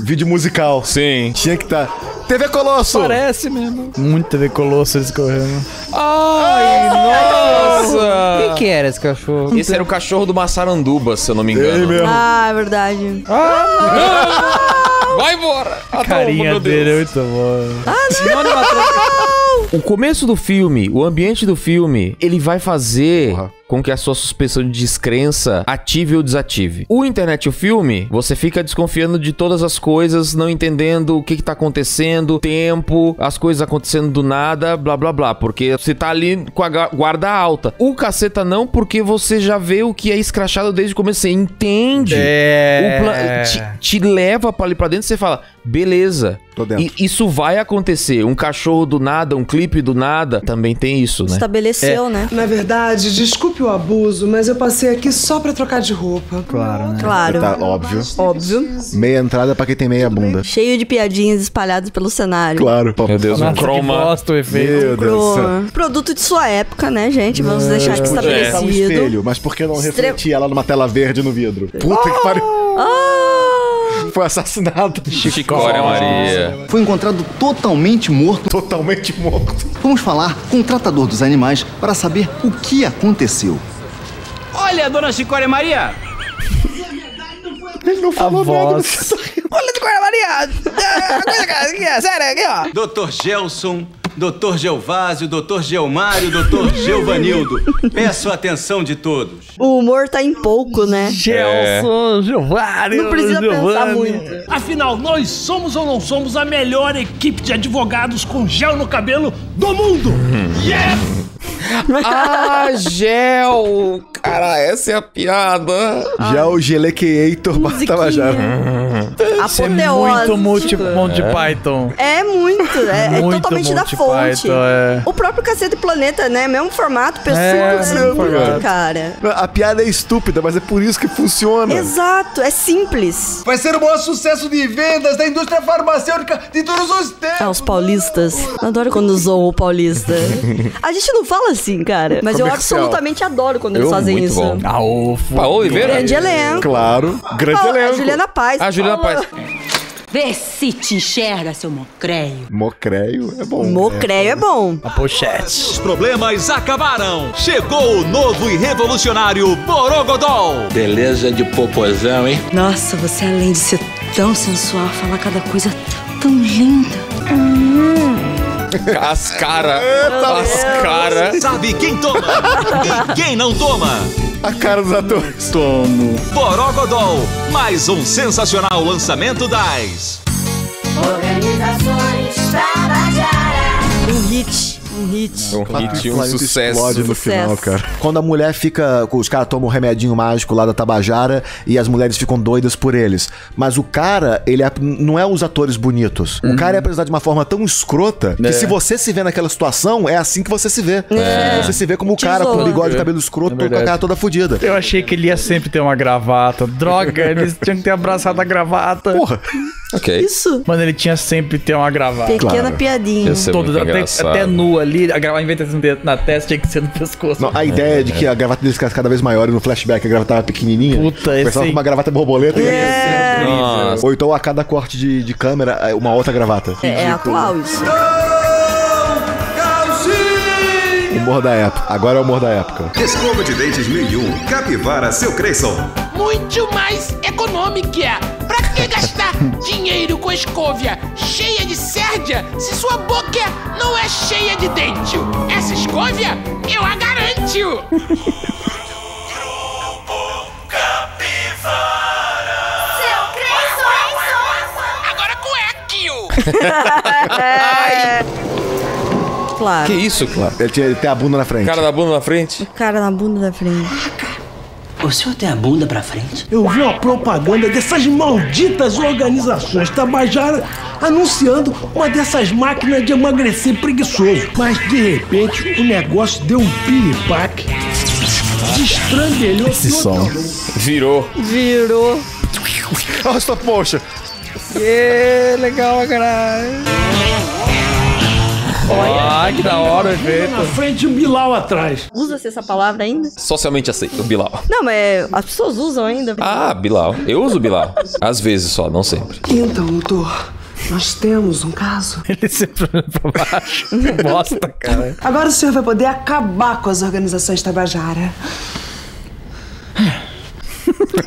Vídeo musical. Sim. Tinha que estar... Tá... T V Colosso! Parece mesmo. Muito T V Colosso eles correndo. Ai, nossa! Quem que era esse cachorro? Esse era o cachorro do Massaranduba, se eu não me engano. Ei, ah, é verdade. Ah, não. Vai embora! A carinha dele é muito boa. Ah, não. O começo do filme, o ambiente do filme, ele vai fazer... Porra. Com que a sua suspensão de descrença ative ou desative. O internet e o filme, você fica desconfiando de todas as coisas, não entendendo o que que tá acontecendo, tempo, as coisas acontecendo do nada, blá blá blá, porque você tá ali com a guarda alta. O Caceta não, porque você já vê o que é escrachado desde o começo, você entende. É... O plan... te, te leva pra ali pra dentro e você fala, beleza, e isso vai acontecer. Um cachorro do nada, um clipe do nada, também tem isso, né? Estabeleceu, é. né? Na verdade, desculpa o abuso, mas eu passei aqui só pra trocar de roupa. Claro, né? Claro. Tá, óbvio. Óbvio. Meia entrada pra quem tem meia bunda. Cheio de piadinhas espalhadas pelo cenário. Claro. Meu Deus, um croma. O efeito. Meu Deus. Produto de sua época, né, gente? Vamos deixar aqui estabelecido. Um espelho, mas por que não refletir ela numa tela verde no vidro? Puta que pariu. Foi assassinado. Chicória Maria. Foi encontrado totalmente morto. Totalmente morto. Vamos falar com o tratador dos animais para saber o que aconteceu. Olha, dona Chicória Maria. Ele não falou a voz. Olha, Chicória Maria. Sério, aqui, ó. Doutor Gelson, doutor Geovásio, doutor Geomário, doutor Geovanildo. Peço a atenção de todos. O humor tá em pouco, né? Gelson, é. Geovário, não precisa Giovanni. Pensar muito. Afinal, nós somos ou não somos a melhor equipe de advogados com gel no cabelo do mundo? Yes! Ah, gel! Cara, essa é a piada. Já o Gelequeator batava já. Isso é muito multi, Monty Python. É muito, é, é muito totalmente Monty da fonte. Python, é. O próprio Casseta e Planeta, né? Mesmo formato, pessoa, é, é cara. A piada é estúpida, mas é por isso que funciona. Exato, é simples. Vai ser o maior sucesso de vendas da indústria farmacêutica de todos os tempos. Ah, os paulistas. Eu adoro quando zoam o paulista. A gente não fala assim, cara. Mas comercial. Eu absolutamente adoro quando eu eles fazem muito isso. Bom. Ah, o Paulo Oliveira. Grande elenco. Claro. Grande Paulo, elenco. A Juliana Paz. A Juliana Paz. Vê se te enxerga, seu mocreio. Mocreio é bom. Mocreio é, é bom. A pochete. Os problemas acabaram. Chegou o novo e revolucionário Borogodol. Beleza de popozão, hein? Nossa, você além de ser tão sensual, falar cada coisa tão linda. Hum. Cascara, cascara. Sabe quem toma e quem não toma? A cara dos atores. Tomo. Borogodol, mais um sensacional lançamento das... Organizações Tabajara. Um hit. Um hit. Um hit, um sucesso. Explode no final, cara. Quando a mulher fica... Os caras tomam um remedinho mágico lá da Tabajara e as mulheres ficam doidas por eles. Mas o cara, ele é, não é os atores bonitos. Uhum. O cara é apresentado de uma forma tão escrota que é. se você se vê naquela situação, é assim que você se vê. É. Você se vê como o cara com o bigode e cabelo escroto, é com a cara toda fodida. Eu achei que ele ia sempre ter uma gravata. Droga, eles tinham que ter abraçado a gravata. Porra. Okay. Isso. Mano, ele tinha sempre ter uma gravata. Pequena claro. piadinha. Todos, até, até nua ali, a gravata inventa na testa, tinha que ser no pescoço. Não, a ideia é, de é. que a gravata deles ficasse cada vez maior e no flashback a gravata tava pequenininha. Puta, esse aí... com uma gravata borboleta. É. É. Ou então a cada corte de, de câmera, uma outra gravata. É, é atual isso. Humor da época. Agora é o humor da época. Escova de dentes mil e um. Capivara, seu Creyson. Muito mais econômica. Pra que gastar dinheiro com escova cheia de sérdia se sua boca não é cheia de dente? Essa escova eu a garanto. Grupo Capivara. Seu Creyson. Agora cuequio. Claro. Que isso, claro. Ele, tinha, ele tem a bunda na frente. O cara da bunda na frente? O cara na bunda na frente. O senhor tem a bunda pra frente? Eu vi uma propaganda dessas malditas organizações Tabajara anunciando uma dessas máquinas de emagrecer preguiçoso. Mas, de repente, o negócio deu um piripaque. Destrandelhou esse som. Virou. Virou. Olha essa poxa. Que legal, caralho. Olha, ah, que da hora o efeito. Na frente e o Bilal atrás. Usa-se essa palavra ainda? Socialmente aceito, o Bilal. Não, mas as pessoas usam ainda. Ah, Bilal. Eu uso Bilal. Às vezes só, não sempre. Então, doutor, nós temos um caso. Ele sempre olha pra baixo. Bosta, cara. Agora o senhor vai poder acabar com as organizações Tabajara.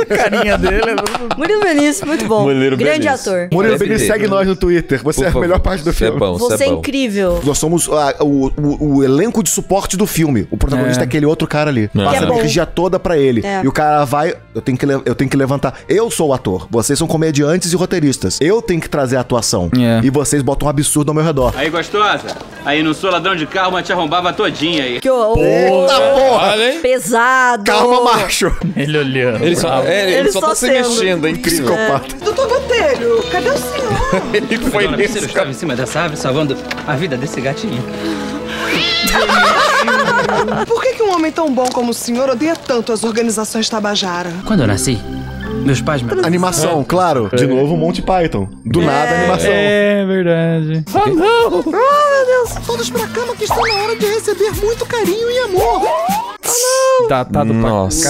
Carinha dele. Murilo Benício, muito bom. Murilo Grande Benício. Ator. Murilo Benício, segue nós no Twitter. Você é a melhor parte do filme. É bom, você é, é incrível. Nós somos a, o, o, o elenco de suporte do filme. O protagonista é, é aquele outro cara ali. É. Passa a energia toda pra ele. É. E o cara vai... Eu tenho, que, eu tenho que levantar. Eu sou o ator. Vocês são comediantes e roteiristas. Eu tenho que trazer a atuação. É. E vocês botam um absurdo ao meu redor. Aí, gostosa. Aí, não sou ladrão de carro, mas te arrombava todinha aí. Que horror. Eita porra. Olha, pesado. Calma, macho. Ele olhando. Ele só, é, ele ele só, só tá sendo. se mexendo, é incrível. É. Doutor Botelho, cadê o senhor? Ele foi Dona nesse... Você estava em cima dessa árvore salvando a vida desse gatinho. Por que, que um homem tão bom como o senhor odeia tanto as organizações Tabajara? Quando eu nasci, meus pais... Me... Animação, claro. De novo, Monty Python. Do é, nada, animação. É verdade. Oh, não! Oh, meu Deus! Todos pra cama que está na hora de receber muito carinho e amor. Datado Nossa. pra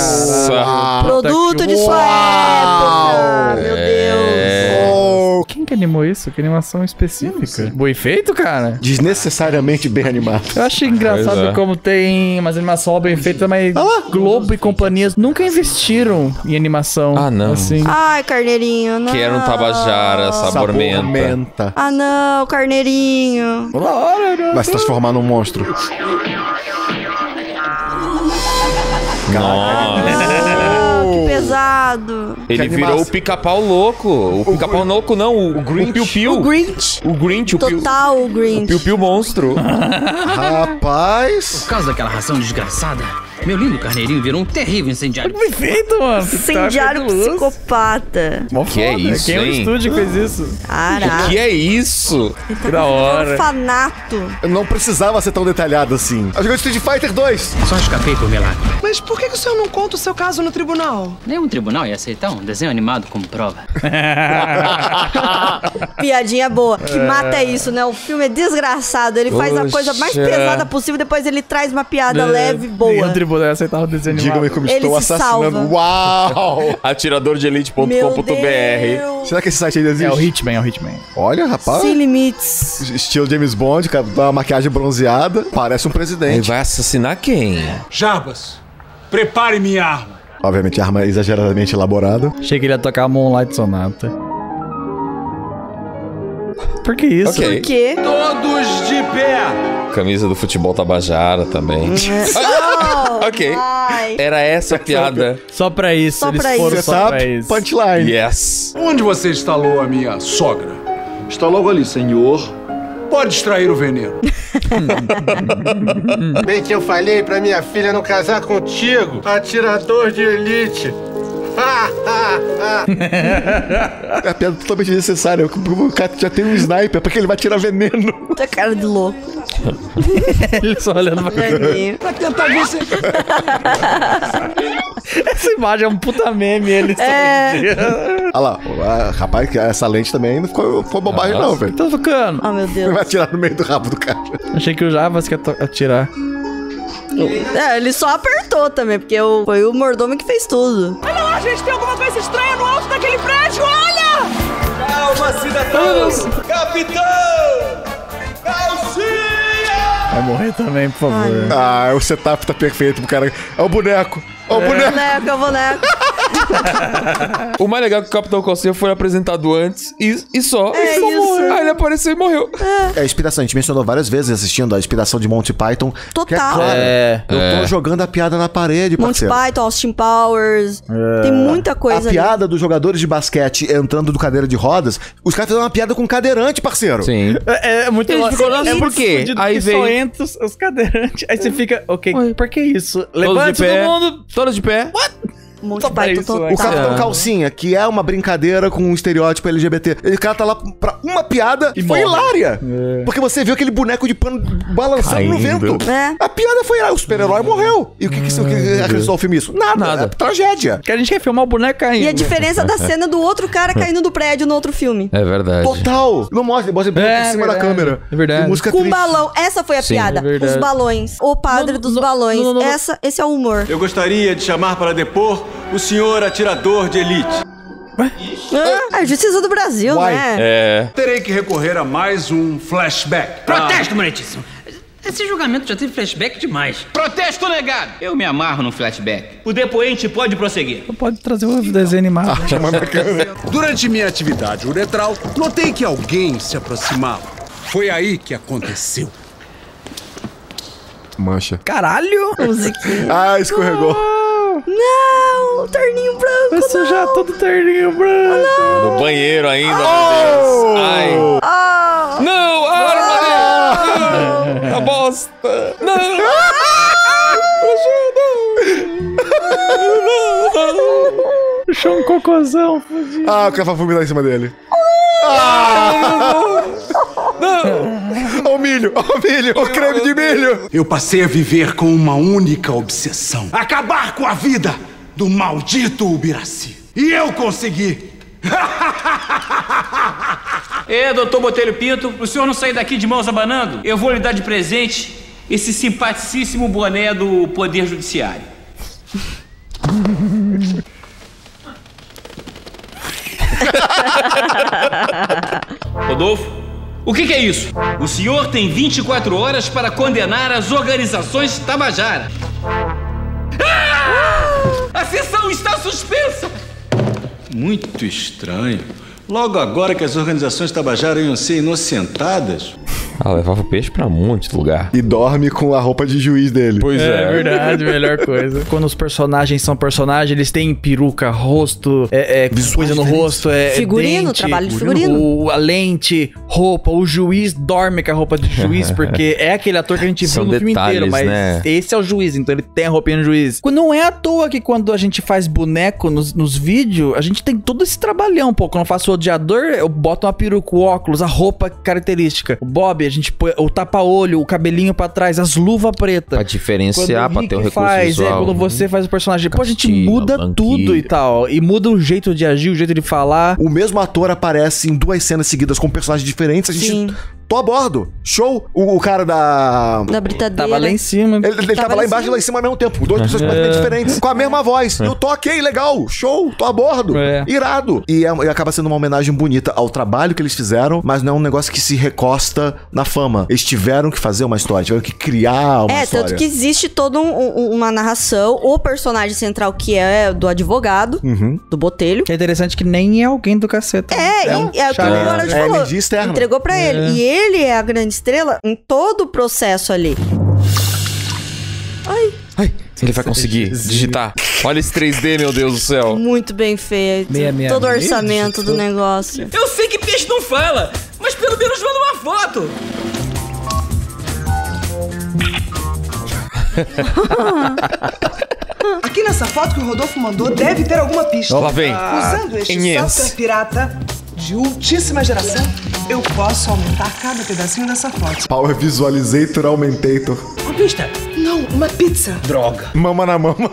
caralho. Produto que... de sua época. Meu é... Deus. Oh. Quem que animou isso? Que animação específica. Bom efeito, cara. Desnecessariamente bem animado. Eu acho engraçado é. como tem umas animações bem feitas, mas ah, Globo e companhias nunca investiram em animação. Ah, não. Assim. Ai, carneirinho, não. Quero um Tabajara, sabor, sabor menta. menta. Ah, não, carneirinho. Vai se transformar num monstro. Nossa. Oh, que pesado. Ele que virou o pica-pau louco. O, o pica-pau louco não, o, o Grinch. O Grinch. O Grinch. O Total Piu, o Grinch. O piu-piu monstro. Rapaz. Por causa daquela ração desgraçada, meu lindo carneirinho virou um terrível incendiário. Que perfeito, mano. Incendiário tá psicopata. O que é isso, Quem hein? Quem é o estúdio que fez isso? Caraca. O que é isso? Ele tá da hora. Um fanato. Eu não precisava ser tão detalhado assim. Eu joguei Street Fighter dois. Só escapei por milagre. Mas por que o senhor não conta o seu caso no tribunal? Nenhum tribunal ia aceitar um desenho animado como prova. Piadinha boa. Que mata é isso, né? O filme é desgraçado. Ele faz Oxa. a coisa mais pesada possível, depois ele traz uma piada é. leve, boa. Poder aceitar o desenho animado. Diga-me como ele estou assassinando. Salva. Uau! atirador de elite ponto com ponto b r. Será que esse site ainda existe? É o Hitman, é o Hitman. Olha, rapaz. Sem limites. Estilo James Bond, com a maquiagem bronzeada. Parece um presidente. Ele vai assassinar quem? Jabas, prepare minha arma. Obviamente, arma exageradamente elaborada. Achei que ele ia tocar Moonlight Sonata. Por que isso? Okay. Por quê? Todos de pé! Camisa do futebol Tabajara também. Oh, ok. Vai. Era essa piada. Só pra isso. Só eles pra foram isso. Só pra isso. Punchline. Yes. Onde você instalou a minha sogra? Está logo ali, senhor. Pode extrair o veneno. Bem que eu falei pra minha filha não casar contigo, atirador de elite. É a piada totalmente necessária. O cara já tem um sniper, porque ele vai tirar veneno. Tá cara de louco. Ele só olhando pra mim. Pra tentar ver se... Essa imagem é um puta meme. Ele é. Olha lá, rapaz, essa lente também ainda ficou, ficou bobagem. Nossa, não, velho. Tá tocando. Oh, meu Deus. Ele vai atirar no meio do rabo do cara. Achei que o Javas quer atirar. É, ele só apertou também, porque o, foi o mordomo que fez tudo. Olha lá, gente, tem alguma coisa estranha no alto daquele prédio, olha! Calma, cidadão! Capitão! Calcinha! Vai morrer também, por favor. Ai. Ah, o setup tá perfeito pro cara. É o boneco! É o boneco! É o boneco, é o boneco. O mais legal é que o Capitão Calcinha foi apresentado antes e, e só. É e só morreu. Aí ele apareceu e morreu. É. É a inspiração. A gente mencionou várias vezes assistindo a inspiração de Monty Python. Total. É, claro, é. Eu tô é. jogando a piada na parede, parceiro. Monty Python, Austin Powers. É. Tem muita coisa ali. A piada ali dos jogadores de basquete entrando do cadeira de rodas. Os caras fizeram uma piada com cadeirante, parceiro. Sim. É, é muito legal. É por quê? Aí vem... só entra os cadeirantes. Aí você fica, ok, Oi. por que isso? Levante todo mundo. Todos de pé. What? Monty Python total. O Capitão Calcinha, que é uma brincadeira com um estereótipo L G B T, ele cata lá pra uma piada e foi hilária. É. Porque você viu aquele boneco de pano balançando Caindo. no vento. É. A piada foi hilária. O super-herói morreu. E o que, que, isso, que acrescentou ao filme isso? Nada. Nada. É tragédia. Que a gente quer filmar o boneco caindo. E a diferença da cena do outro cara caindo do prédio no outro filme. É verdade. Total. Não mostra, mostra é, em cima é da câmera. É verdade. Música com triste. balão. Essa foi a Sim, piada. É Os balões. O padre não, dos não, balões. Não, não, não. Essa, esse é o humor. Eu gostaria de chamar para depor o senhor atirador de elite. Ah, a justiça do Brasil, Why? né? É. Terei que recorrer a mais um flashback. Protesto, monetíssimo. Esse julgamento já teve flashback demais. Protesto negado. Eu me amarro no flashback. O depoente pode prosseguir. Pode trazer um desenho animado. Ah, Durante minha atividade uretral, notei que alguém se aproximava. Foi aí que aconteceu. Mancha. Caralho. Musiquinha. Ah, escorregou. Não, um terninho branco. Vai sujar não. todo terninho branco. Não. No banheiro ainda, oh. meu Deus. Ai. Oh. Não, oh. não, não. A bosta. Não. Não. Puxou um cocôzão. Fugido. Ah, o cara vai vomitar em cima dele. Ah. Não! O milho, o milho, o creme de milho! Eu passei a viver com uma única obsessão: acabar com a vida do maldito Ubiraci. E eu consegui! É, doutor Botelho Pinto, o senhor não sair daqui de mãos abanando? Eu vou lhe dar de presente esse simpaticíssimo boné do Poder Judiciário. Rodolfo? O que, que é isso? O senhor tem vinte e quatro horas para condenar as organizações Tabajara. Ah! A sessão está suspensa! Muito estranho. Logo agora que as organizações Tabajara iam ser inocentadas... Ah, levava o peixe pra um monte de lugar. E dorme com a roupa de juiz dele. Pois é. É verdade, melhor coisa. Quando os personagens são personagens, eles têm peruca, rosto, é, é, coisa no rosto, é figurino, dente, trabalho de figurino. O, a lente, roupa, o juiz dorme com a roupa de juiz, porque é aquele ator que a gente viu no filme inteiro, mas né? esse é o juiz, então ele tem a roupinha do juiz. Não é à toa que quando a gente faz boneco nos, nos vídeos, a gente tem todo esse trabalhão, pô. Quando eu faço o odiador, eu boto uma peruca, o óculos, a roupa característica. O Bob, a gente põe o tapa-olho, o cabelinho pra trás, as luvas pretas. Pra diferenciar, pra ter o recurso faz, visual. É, quando você faz o personagem. Pô, a gente muda banqueira. tudo e tal. E muda o jeito de agir, o jeito de falar. O mesmo ator aparece em duas cenas seguidas com personagens diferentes. A gente... Sim. Tô a bordo. Show. O, o cara da... Da britadeira. Tava lá em cima. Ele, ele tava, tava lá embaixo e lá em cima ao mesmo tempo. Duas pessoas é. diferentes. Com a mesma voz. É. Eu tô ok, legal. Show. Tô a bordo. É. Irado. E, é, e acaba sendo uma homenagem bonita ao trabalho que eles fizeram, mas não é um negócio que se recosta na fama. Eles tiveram que fazer uma história. Tiveram que criar uma é, história. É, tanto que existe toda um, um, uma narração. O personagem central que é do advogado, uhum. do Botelho. Que é interessante que nem é alguém do caceta. É, é, um é, é o que o Ronald é. falou. É Entregou pra é. ele. E ele Ele é a grande estrela em todo o processo ali. Ai. Ai. Ele vai conseguir digitar. Olha esse três D, meu Deus do céu. Muito bem feito. Meia, meia, todo o orçamento do negócio. Eu sei que peixe não fala, mas pelo menos manda uma foto. Aqui nessa foto que o Rodolfo mandou deve ter alguma pista. Lá vem. Usando este ah, software pirata... de ultíssima geração, eu posso aumentar cada pedacinho dessa foto. Power Visualizator Aumentator. Uma pista? Não, uma pizza. Droga. Mama na mama.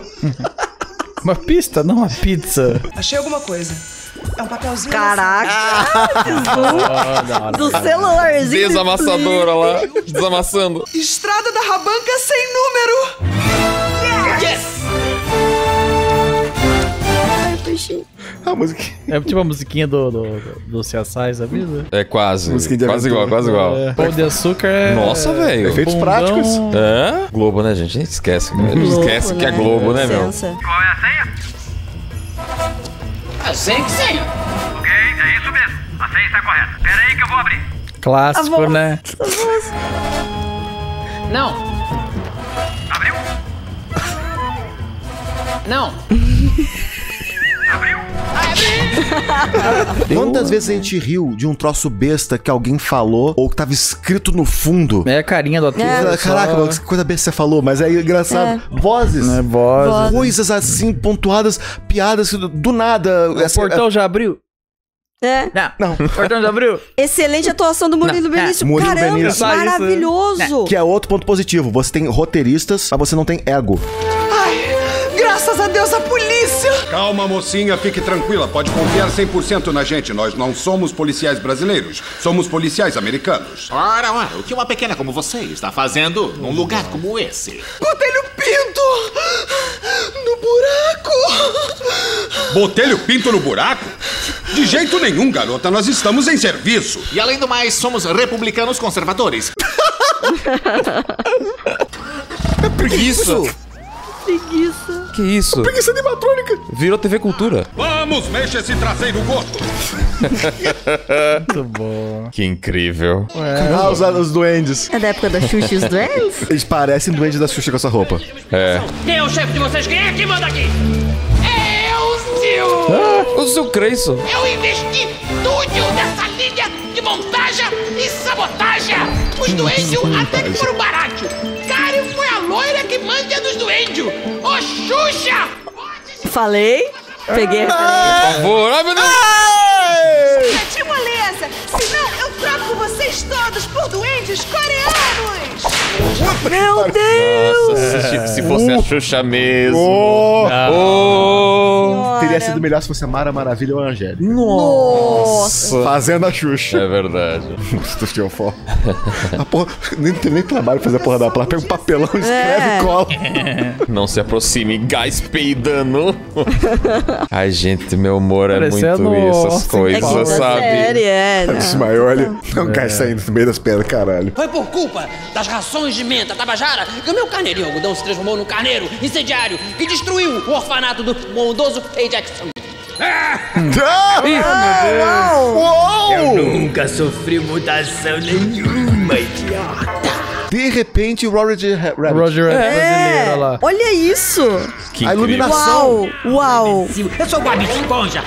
Uma pista, não uma pizza. Achei alguma coisa. É um papelzinho. Caraca. Ah, do celularzinho. Desamassadora lá, desamassando. Estrada da Rabanca sem número. Yes! Yes! Ai, a musiquinha. É tipo a musiquinha do, do, do C S I, sabe? É quase. Quase igual, quase igual. É, pão de açúcar é... Nossa, velho. Efeitos Bondão. práticos. É? Globo, né, gente? A gente esquece. Né? A gente esquece Globo, que né? é Globo, né, meu? Qual é a senha? A senha que senha. Ok, é isso mesmo. A senha está correta. Pera aí que eu vou abrir. Clássico, né? Não. Abriu? Não. abriu? Abriu! Quantas vezes a gente riu de um troço besta que alguém falou ou que tava escrito no fundo? É a carinha do ator. É. Caraca, mano, que coisa besta você falou, mas é engraçado. É. Vozes. É, vozes. Coisas assim, pontuadas, piadas, do, do nada. O essa, portão é... já abriu? É. Não, não. Portão já abriu. Excelente atuação do Murilo Benício. Murilo Caramba, Benício. Maravilhoso. Não. Que é outro ponto positivo. Você tem roteiristas, mas você não tem ego. Graças a Deus, a polícia! Calma, mocinha, fique tranquila. Pode confiar cem por cento na gente. Nós não somos policiais brasileiros. Somos policiais americanos. Ora, ora, o que uma pequena como você está fazendo num lugar como esse? Botelho Pinto! No buraco! Botelho Pinto no buraco? De jeito nenhum, garota. Nós estamos em serviço. E além do mais, somos republicanos conservadores. É preguiça. Preguiça. Que isso? A preguiça animatrônica. Virou T V Cultura. Vamos, mexa esse traseiro gosto. Muito bom. Que incrível. Ah, os, os duendes. É da época da Xuxa e os duendes? Eles parecem duendes da Xuxa com essa roupa. É. Quem é o chefe de vocês? Quem é que manda aqui? É o seu... Ah, o seu Creyson. Eu investi tudo nessa linha de montagem e sabotagem. Os duendes até que foram baratos. Cara, foi a loira que manda dos duendes. Ô, Xuxa! Falei, peguei. Ah, por favor, ai meu Deus! Que moleza! Senão eu troco vocês todos por duendes coreanos! Meu Deus! Nossa, se, se fosse uh, a Xuxa mesmo. Oh, oh, oh. Teria sido melhor se fosse a Mara Maravilha ou a Angélica. Nossa! Fazendo a Xuxa. É verdade. A porra, nem tem nem trabalho fazer a porra da placa. Pega um papelão, escreve é. e cola. Não se aproxime, gás peidando. Ai, gente, meu humor é Parecendo muito isso, essas coisas, é sabe? Série, é, não. Ismael, olha, é um gás saindo do meio das pernas, caralho. Foi por culpa das rações de menta Tabajara que o meu carneirinho algodão se transformou num carneiro incendiário que destruiu o orfanato do bondoso Faye Jackson. Ah! Ah, meu Deus! Uou! Eu nunca sofri mutação nenhuma, idiota. De repente, o Roger Rabbit. Roger Rabbit é. Olha lá. Olha isso. Que a iluminação. Uau, uau. Eu sou o Bob Esponja.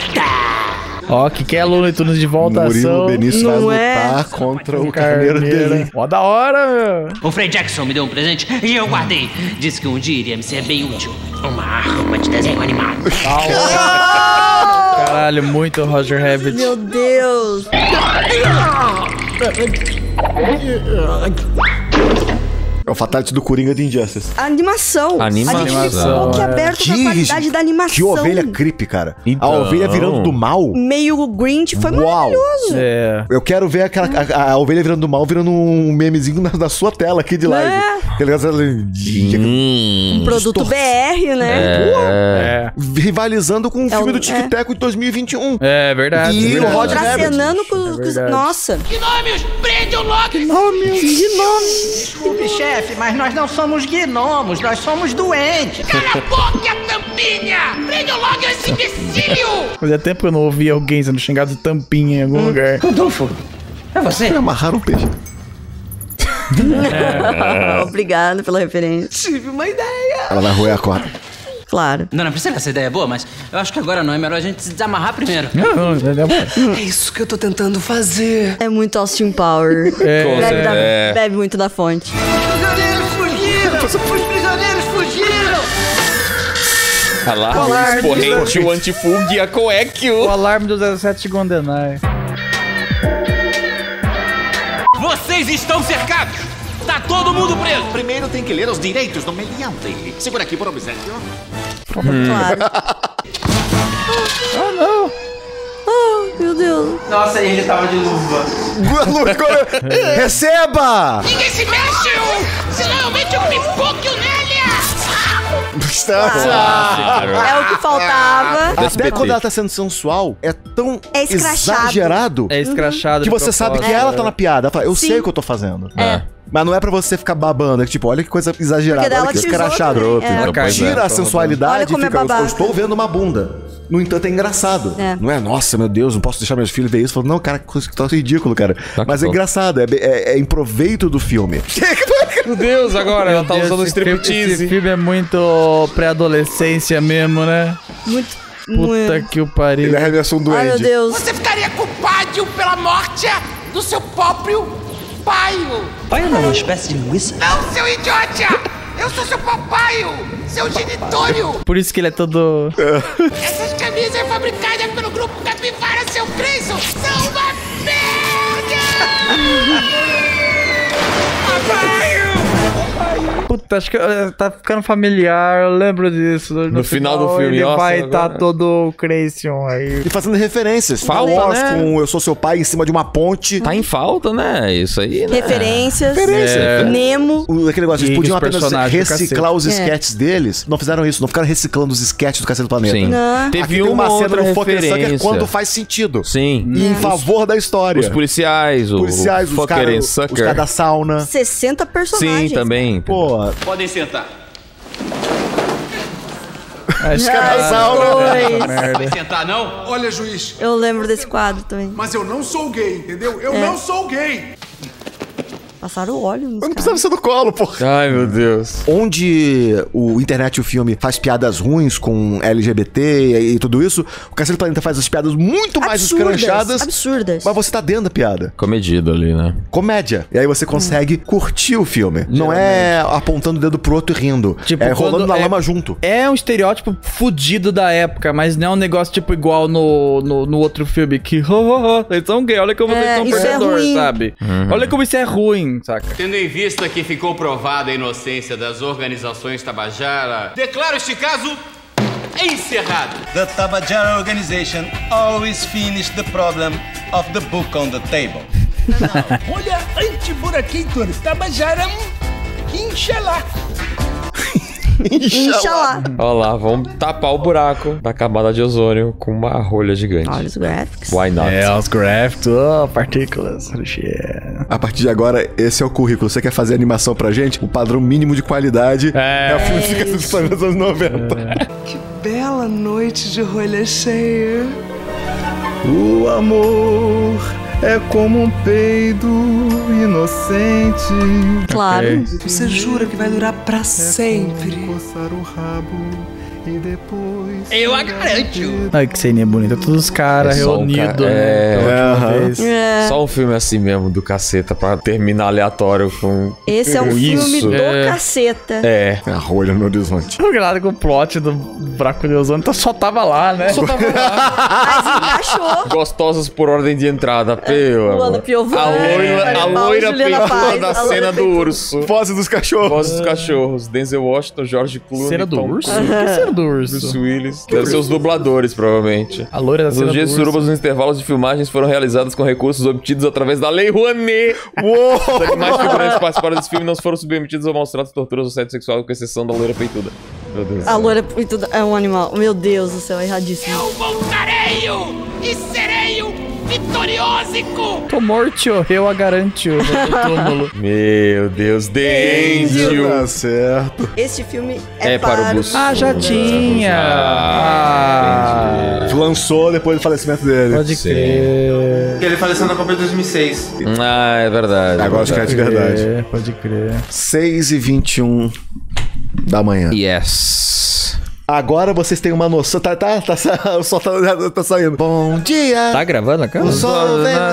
Ó, oh, que quer aluno e tudo de volta Murilo Benício vai lutar é. contra o carneiro dele. Ó, da hora, meu. O Fred Jackson me deu um presente e eu guardei. Disse que um dia iria me ser bem útil. Uma arma de desenho animado. Caralho, muito Roger Rabbit. Meu Deus. É o Fatality do Coringa de Injustice. A animação. Animação. A gente ficou boquiaberto com a qualidade da animação. Que ovelha creepy, cara. Então... A ovelha virando do mal. Meio Grinch. Foi Uau. maravilhoso. É. Eu quero ver aquela, a, a ovelha virando do mal virando um memezinho na, na sua tela aqui de live. É. Um produto B R, né? É. É. Rivalizando com o um filme é o, do Tic Teco é. de dois mil e vinte e um. É verdade. E é verdade. o Roger Rabbit. Com, é com, nossa. Gnômios, prende o Loki. Gnômios. Gnômios. Desculpe, chefe. Mas nós não somos gnomos, nós somos doentes. Cala a boca, tampinha! Prende logo esse imbecílio! Fazia tempo que eu não ouvi alguém sendo xingado de tampinha em algum hum. lugar. Rodolfo, é você? Me amarraram o peixe. Obrigado pela referência. Tive uma ideia. Ela vai roer a corda. Claro. Não, não precisa que essa ideia é boa, mas eu acho que agora não é melhor a gente se desamarrar primeiro. Não, não, não. É isso que eu tô tentando fazer. É muito Austin Power. É, bebe, é. Da, bebe muito da fonte. Os prisioneiros fugiram! Olha lá, o esporrente, o antifungo e a coeque. O alarme do dezessete Gondenai. Vocês estão cercados! Tá todo mundo preso! Primeiro tem que ler os direitos do meliante. Segura aqui por obséquio. Hum. Claro. Ah, não! Oh, meu Deus. Nossa, ele tava de luva. Receba! Ninguém se mexe! Senão eu meto um pipoque nele! Ah, é o que faltava. Até Despetei. quando ela tá sendo sensual, é tão é exagerado é escrachado que você sabe que é. ela tá na piada. Ela fala, eu Sim. sei o que eu tô fazendo. É. é. Mas não é pra você ficar babando, é tipo, olha que coisa exagerada, olha que escrachado. É. Tira a sensualidade e fica, é eu estou vendo uma bunda. No entanto, é engraçado. É. Não é, nossa, meu Deus, não posso deixar meus filhos ver isso. Não, cara, que coisa ridícula, cara. Tá Mas é engraçado, é, é, é em proveito do filme. Meu Deus, agora meu ela tá Deus, usando striptease. Esse filme é muito pré-adolescência mesmo, né? Muito Puta que o pariu. Ele arremessou um duende. Ai, meu Deus. Você ficaria culpado pela morte do seu próprio paio. Paio não, uma espécie de linguiça. Não, seu idiota! Eu sou seu papaio, seu genitório. Por isso que ele é todo... Essas camisas fabricadas pelo grupo Capivara, seu Cristo, são uma merda! Papaio! Puta, acho que uh, tá ficando familiar, eu lembro disso. No, no final, final do filme, ele nossa, vai estar tá todo Creation aí. E fazendo referências. Fala, né? Com Eu Sou Seu Pai em cima de uma ponte. Tá em falta, né? Isso aí, né? Referências. Referências. É. Nemo. O, aquele negócio, eles podiam apenas reciclar os esquetes é. deles. Não fizeram isso, não ficaram reciclando os esquetes do Casseta do Planeta. Sim. Não. Teve aqui uma, uma cena no Fokker Sucker quando faz sentido. Sim. E hum. em favor da história. Os policiais, o policiais, os caras os cara da sauna. sessenta personagens. Sim, também. Pô. Podem sentar. Acho que é Podem sentar, não? Olha, juiz. Eu lembro desse quadro também. Mas eu não sou gay, entendeu? Eu é. não sou gay. Passaram o óleo. Eu não cara. precisava ser do colo, porra. Ai, meu Deus. Onde o internet e o filme faz piadas ruins com L G B T e, e tudo isso, o Casseta do Planeta faz as piadas muito absurdas, mais escranchadas. Absurdas. Mas você tá dentro da piada. Comedido ali, né? Comédia. E aí você consegue hum. curtir o filme. Geralmente. Não é apontando o dedo pro outro e rindo. Tipo, é rolando na é, lama junto. É um estereótipo fudido da época, mas não é um negócio tipo igual no, no, no outro filme que oh, oh, oh, vocês são gay, olha como é, vocês são perdedores, é sabe? Uhum. Olha como isso é ruim. Saca. Tendo em vista que ficou provada a inocência das organizações Tabajara, declaro este caso encerrado. The Tabajara Organization always finished the problem of the book on the table. Olha, anti-buraquintor Tabajara, Inxalá. Inxalá. Olha lá, vamos tapar o buraco da camada de ozônio com uma rolha gigante. Olha os graphics. Why not? É, os graphics. Oh, partículas. Yeah. A partir de agora, esse é o currículo. Você quer fazer animação pra gente? O padrão mínimo de qualidade é, é o filme que fica nos anos noventa. É. Que bela noite de rolha cheia. O amor é como um peido inocente. Claro. Okay. Você jura que vai durar pra é sempre. Coçar o rabo e depois... Eu a garanto. Ai, que ceninha bonita. Todos os caras é reunidos. Ca... É... É, é. é. Só um filme assim mesmo, do Caceta, pra terminar aleatório com... Esse é um isso. filme do é. Caceta. É. A rolha no horizonte. Não nada com o plot do buraco de ozônio, então só tava lá, né? Só tava lá. Mas encaixou. Gostosas por ordem de entrada. Pelo amor. A loira pintora da cena do urso. Voz dos cachorros. Voz dos cachorros. Denzel Washington, George Clooney. Cena do urso? Que do urso. Bruce Willis. Deve ser os dubladores, provavelmente. A loira da cena do urso. Os dias surubas nos intervalos de filmagens foram realizados com recursos obtidos através da Lei Rouanet. Uou! Os animais figurantes que participaram desse filme não foram submetidos a maus-tratos, torturas ou assédio sexual, com exceção da loira peituda. Meu Deus. A loira peituda é um animal. Meu Deus do céu, é erradíssimo. Eu voltarei e serei um vitoriosico! Tô morto, eu a garanto. Meu Deus, Denzel! Tá certo. Este filme é, é para, para o Bussunda. Ah, já tinha! Ah, ah, lançou depois do falecimento dele. Pode crer. Ele faleceu na Copa de dois mil e seis. Ah, é verdade. Agora acho que é de verdade. Pode crer. seis e vinte e um da manhã. Yes. Agora vocês têm uma noção. Tá, tá, tá, o sol tá, tá, tá saindo. Bom dia! Tá gravando a câmera? O sol vem na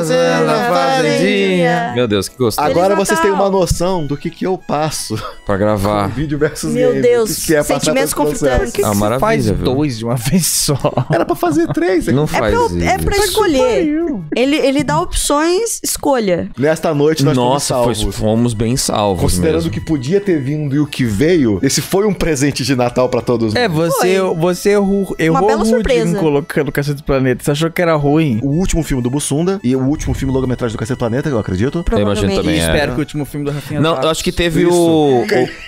fazendinha. Meu Deus, que gostoso. Agora vocês têm uma noção do que que eu passo pra gravar. Vídeo versus Meu game. Meu Deus, que que é sentimentos conflitantes. Que que ah, maravilha, faz viu? dois de uma vez só. Era pra fazer três. Não é faz pra, isso. É pra escolher. Ele, ele dá opções, escolha. Nesta noite nós Nossa, fomos salvos. fomos bem salvos Considerando mesmo. o que podia ter vindo e o que veio, esse foi um presente de Natal pra todos nós. É, Você, você errou, errou ruim colocando o Casseta do Planeta. Você achou que era ruim? O último filme do Bussunda e o último filme longa-metragem do Casseta do Planeta, eu acredito. Provavelmente. Eu imagino também. E espero é. que o último filme do Rafinha Não, Bastos. Acho que teve Isso. o... o...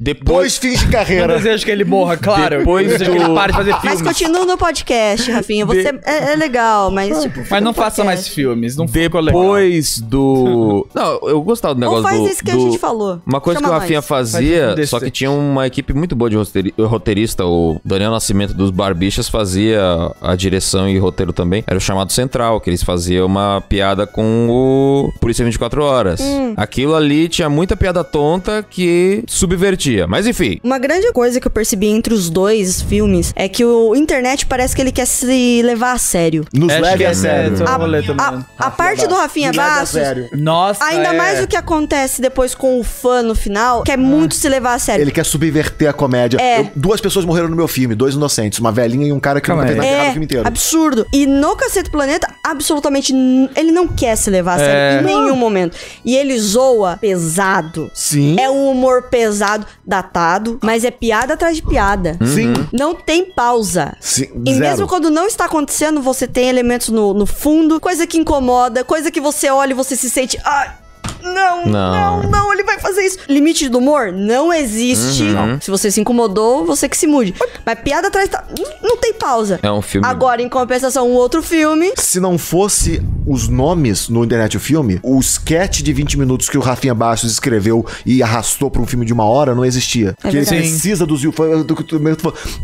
Depois... Dois fins de carreira. Eu desejo que ele morra, claro. Depois do... que ele pare de fazer filmes. Mas continua no podcast, Rafinha. Você de... é, é legal, mas tipo... Mas não faça mais filmes. Não ficou legal. Depois do... Não, eu gostava do negócio do... Ou faz do, isso que do... a gente falou. Uma coisa Chama que o Rafinha mais. fazia, faz só que tinha uma equipe muito boa de roteirista. O Daniel Nascimento dos Barbixas fazia a direção e roteiro também. Era o chamado Central, que eles faziam uma piada com o Polícia vinte e quatro Horas. Hum. Aquilo ali tinha muita piada tonta que subvertia existia, mas enfim. Uma grande coisa que eu percebi entre os dois filmes é que o internet parece que ele quer se levar a sério. Nos é leve a sério. É, a, a, a parte do Rafinha Bastos, nossa, ainda é. mais o que acontece depois com o fã no final, quer ah. muito se levar a sério. Ele quer subverter a comédia. É. Eu, duas pessoas morreram no meu filme, dois inocentes, uma velhinha e um cara que não tem nada errado no filme inteiro. Absurdo. E no Casseta e Planeta, absolutamente, ele não quer se levar a sério é. em nenhum momento. E ele zoa pesado. Sim. É um humor pesado, datado, mas é piada atrás de piada. Sim. Não tem pausa. Sim. E zero. Mesmo quando não está acontecendo, você tem elementos no, no fundo, coisa que incomoda, coisa que você olha e você se sente... Ah, Não, não, não, não, ele vai fazer isso. Limite do humor não existe. Uhum. Se você se incomodou, você que se mude. Mas piada atrás, tá... não tem pausa. É um filme. Agora, em compensação, um outro filme. Se não fosse os nomes no internet o filme, o sketch de vinte minutos que o Rafinha Bastos escreveu e arrastou pra um filme de uma hora não existia. É ele precisa dos ele,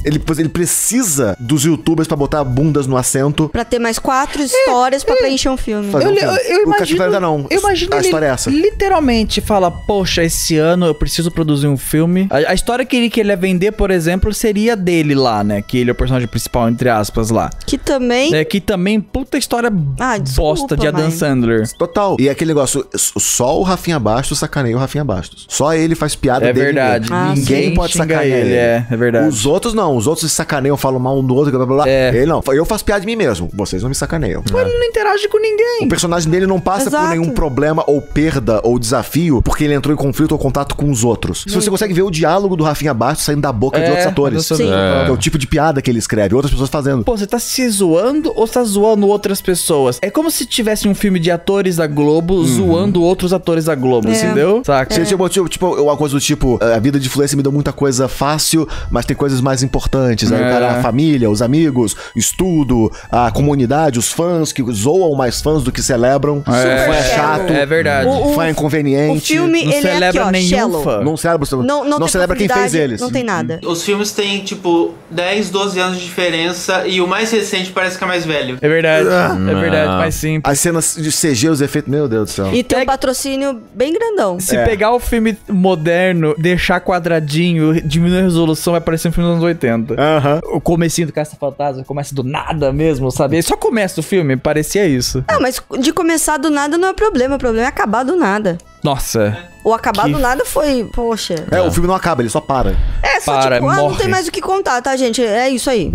ele precisa dos youtubers pra botar bundas no assento. Pra ter mais quatro histórias é, pra é, preencher um filme. Eu, um filme. Eu, eu imagino, ainda não. Eu imagino a história é essa. Literalmente fala, poxa, esse ano eu preciso produzir um filme. A, a história que ele que ele ia vender, por exemplo, seria dele lá, né? Que ele é o personagem principal, entre aspas, lá. Que também... É, que também, puta história ah, desculpa, bosta de Adam mãe. Sandler. Total. E aquele negócio, só o Rafinha Bastos sacaneia o Rafinha Bastos. Só ele faz piada é dele. É verdade. Ah, ninguém sim. pode sacanear ele. ele. É, é verdade. Os outros não. Os outros se sacaneiam, falam mal um do outro, blá, blá, blá. É. Ele não. Eu faço piada de mim mesmo. Vocês não me sacaneiam. Mas é. ele não interage com ninguém. O personagem dele não passa Exato. por nenhum problema ou perda perda ou desafio porque ele entrou em conflito ou contato com os outros. Se você consegue ver o diálogo do Rafinha Bastos saindo da boca é, de outros atores. Sim. É. é o tipo de piada que ele escreve, outras pessoas fazendo. Pô, você tá se zoando ou tá zoando outras pessoas? É como se tivesse um filme de atores da Globo uhum. zoando outros atores da Globo, é. entendeu? Saca? É. Tipo, tipo, uma coisa do tipo, a vida de influência me deu muita coisa fácil, mas tem coisas mais importantes. É. Aí o cara, a família, os amigos, estudo, a comunidade, os fãs que zoam mais fãs do que celebram. É, é chato. É verdade. O, fã inconveniente. O filme, não ele celebra é aqui, ó, fã. Não celebra, não, não, não celebra quem fez eles. Não tem nada. Os filmes têm, tipo, dez, doze anos de diferença e o mais recente parece que é mais velho. É verdade. Ah, é verdade, mais simples. As cenas de C G, os efeitos, meu Deus do céu. E tem um patrocínio bem grandão. Se é. pegar o filme moderno, deixar quadradinho, diminuir a resolução, vai parecer um filme dos anos oitenta. Uh-huh. O comecinho do Caça-Fantasma começa do nada mesmo, sabe? Só começa o filme, parecia isso. Não, mas de começar do nada não é problema. O problema é acabar do nada. Nossa. O acabar que... do nada foi, poxa. É, não. o filme não acaba, ele só para. É, só para, tipo, ah, não tem mais o que contar, tá, gente? É isso aí.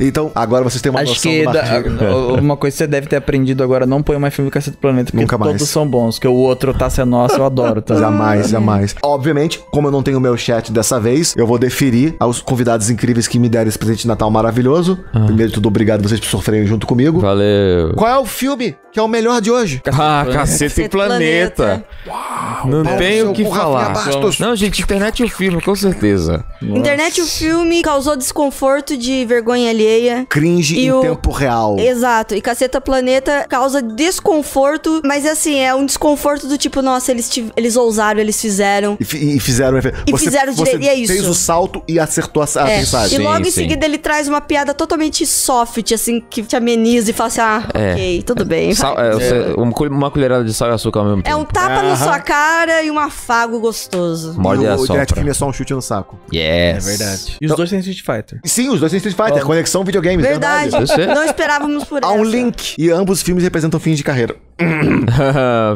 Então, agora vocês têm uma Acho noção que do da, uma coisa que você deve ter aprendido agora, não põe mais filme do Casseta e Planeta, porque Nunca mais. todos são bons, que o outro tá sendo nosso, eu adoro. Tá? Jamais, jamais. Obviamente, como eu não tenho meu chat dessa vez, eu vou deferir aos convidados incríveis que me deram esse presente de Natal maravilhoso. Ah. Primeiro de tudo, obrigado vocês por sofrerem junto comigo. Valeu. Qual é o filme que é o melhor de hoje? Ah, Casseta e Planeta. Uau. Não tenho o que falar. Não, gente, internet e o filme, com certeza. Nossa. Internet e o filme causou desconforto de vergonha alheia. Cringe e em o... tempo real. Exato. E Casseta Planeta causa desconforto, mas assim, é um desconforto do tipo, nossa, eles, tiv... eles ousaram, eles fizeram. E, e fizeram... E você, fizeram direito, você e é isso. fez o salto e acertou a, a é. mensagem. E sim, logo sim. em seguida ele traz uma piada totalmente soft, assim, que te ameniza e fala assim, ah, é. ok, tudo é. bem. Sal, é, é. Uma colherada de sal e açúcar ao mesmo tempo. É um tapa ah. no saco. Sua cara e um afago gostoso. Morde a sombra. O Direct é só um chute no saco. Yes. É verdade. E os então, dois têm Street Fighter. Sim, os dois têm Street Fighter. Oh. Conexão videogames. Verdade. verdade. Não esperávamos por isso. Há um link. E ambos os filmes representam fins de carreira.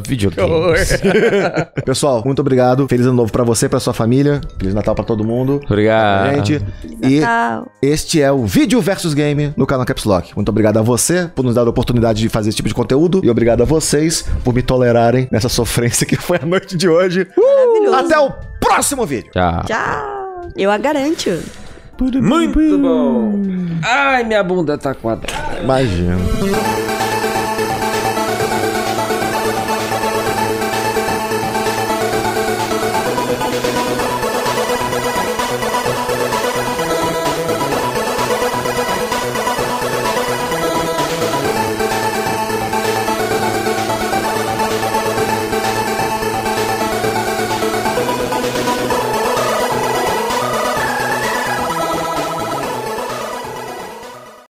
Videogames. Pessoal, muito obrigado. Feliz ano novo pra você, pra sua família. Feliz Natal pra todo mundo. Obrigado. Gente. E Natal. Este é o Vídeo versus Game no canal Caps Lock. Muito obrigado a você por nos dar a oportunidade de fazer esse tipo de conteúdo. E obrigado a vocês por me tolerarem nessa sofrência que foi a noite de hoje. Uh, até o próximo vídeo. Tchau. Tchau. Eu a garanto. Muito bom. Ai, minha bunda tá quadrada. Imagina.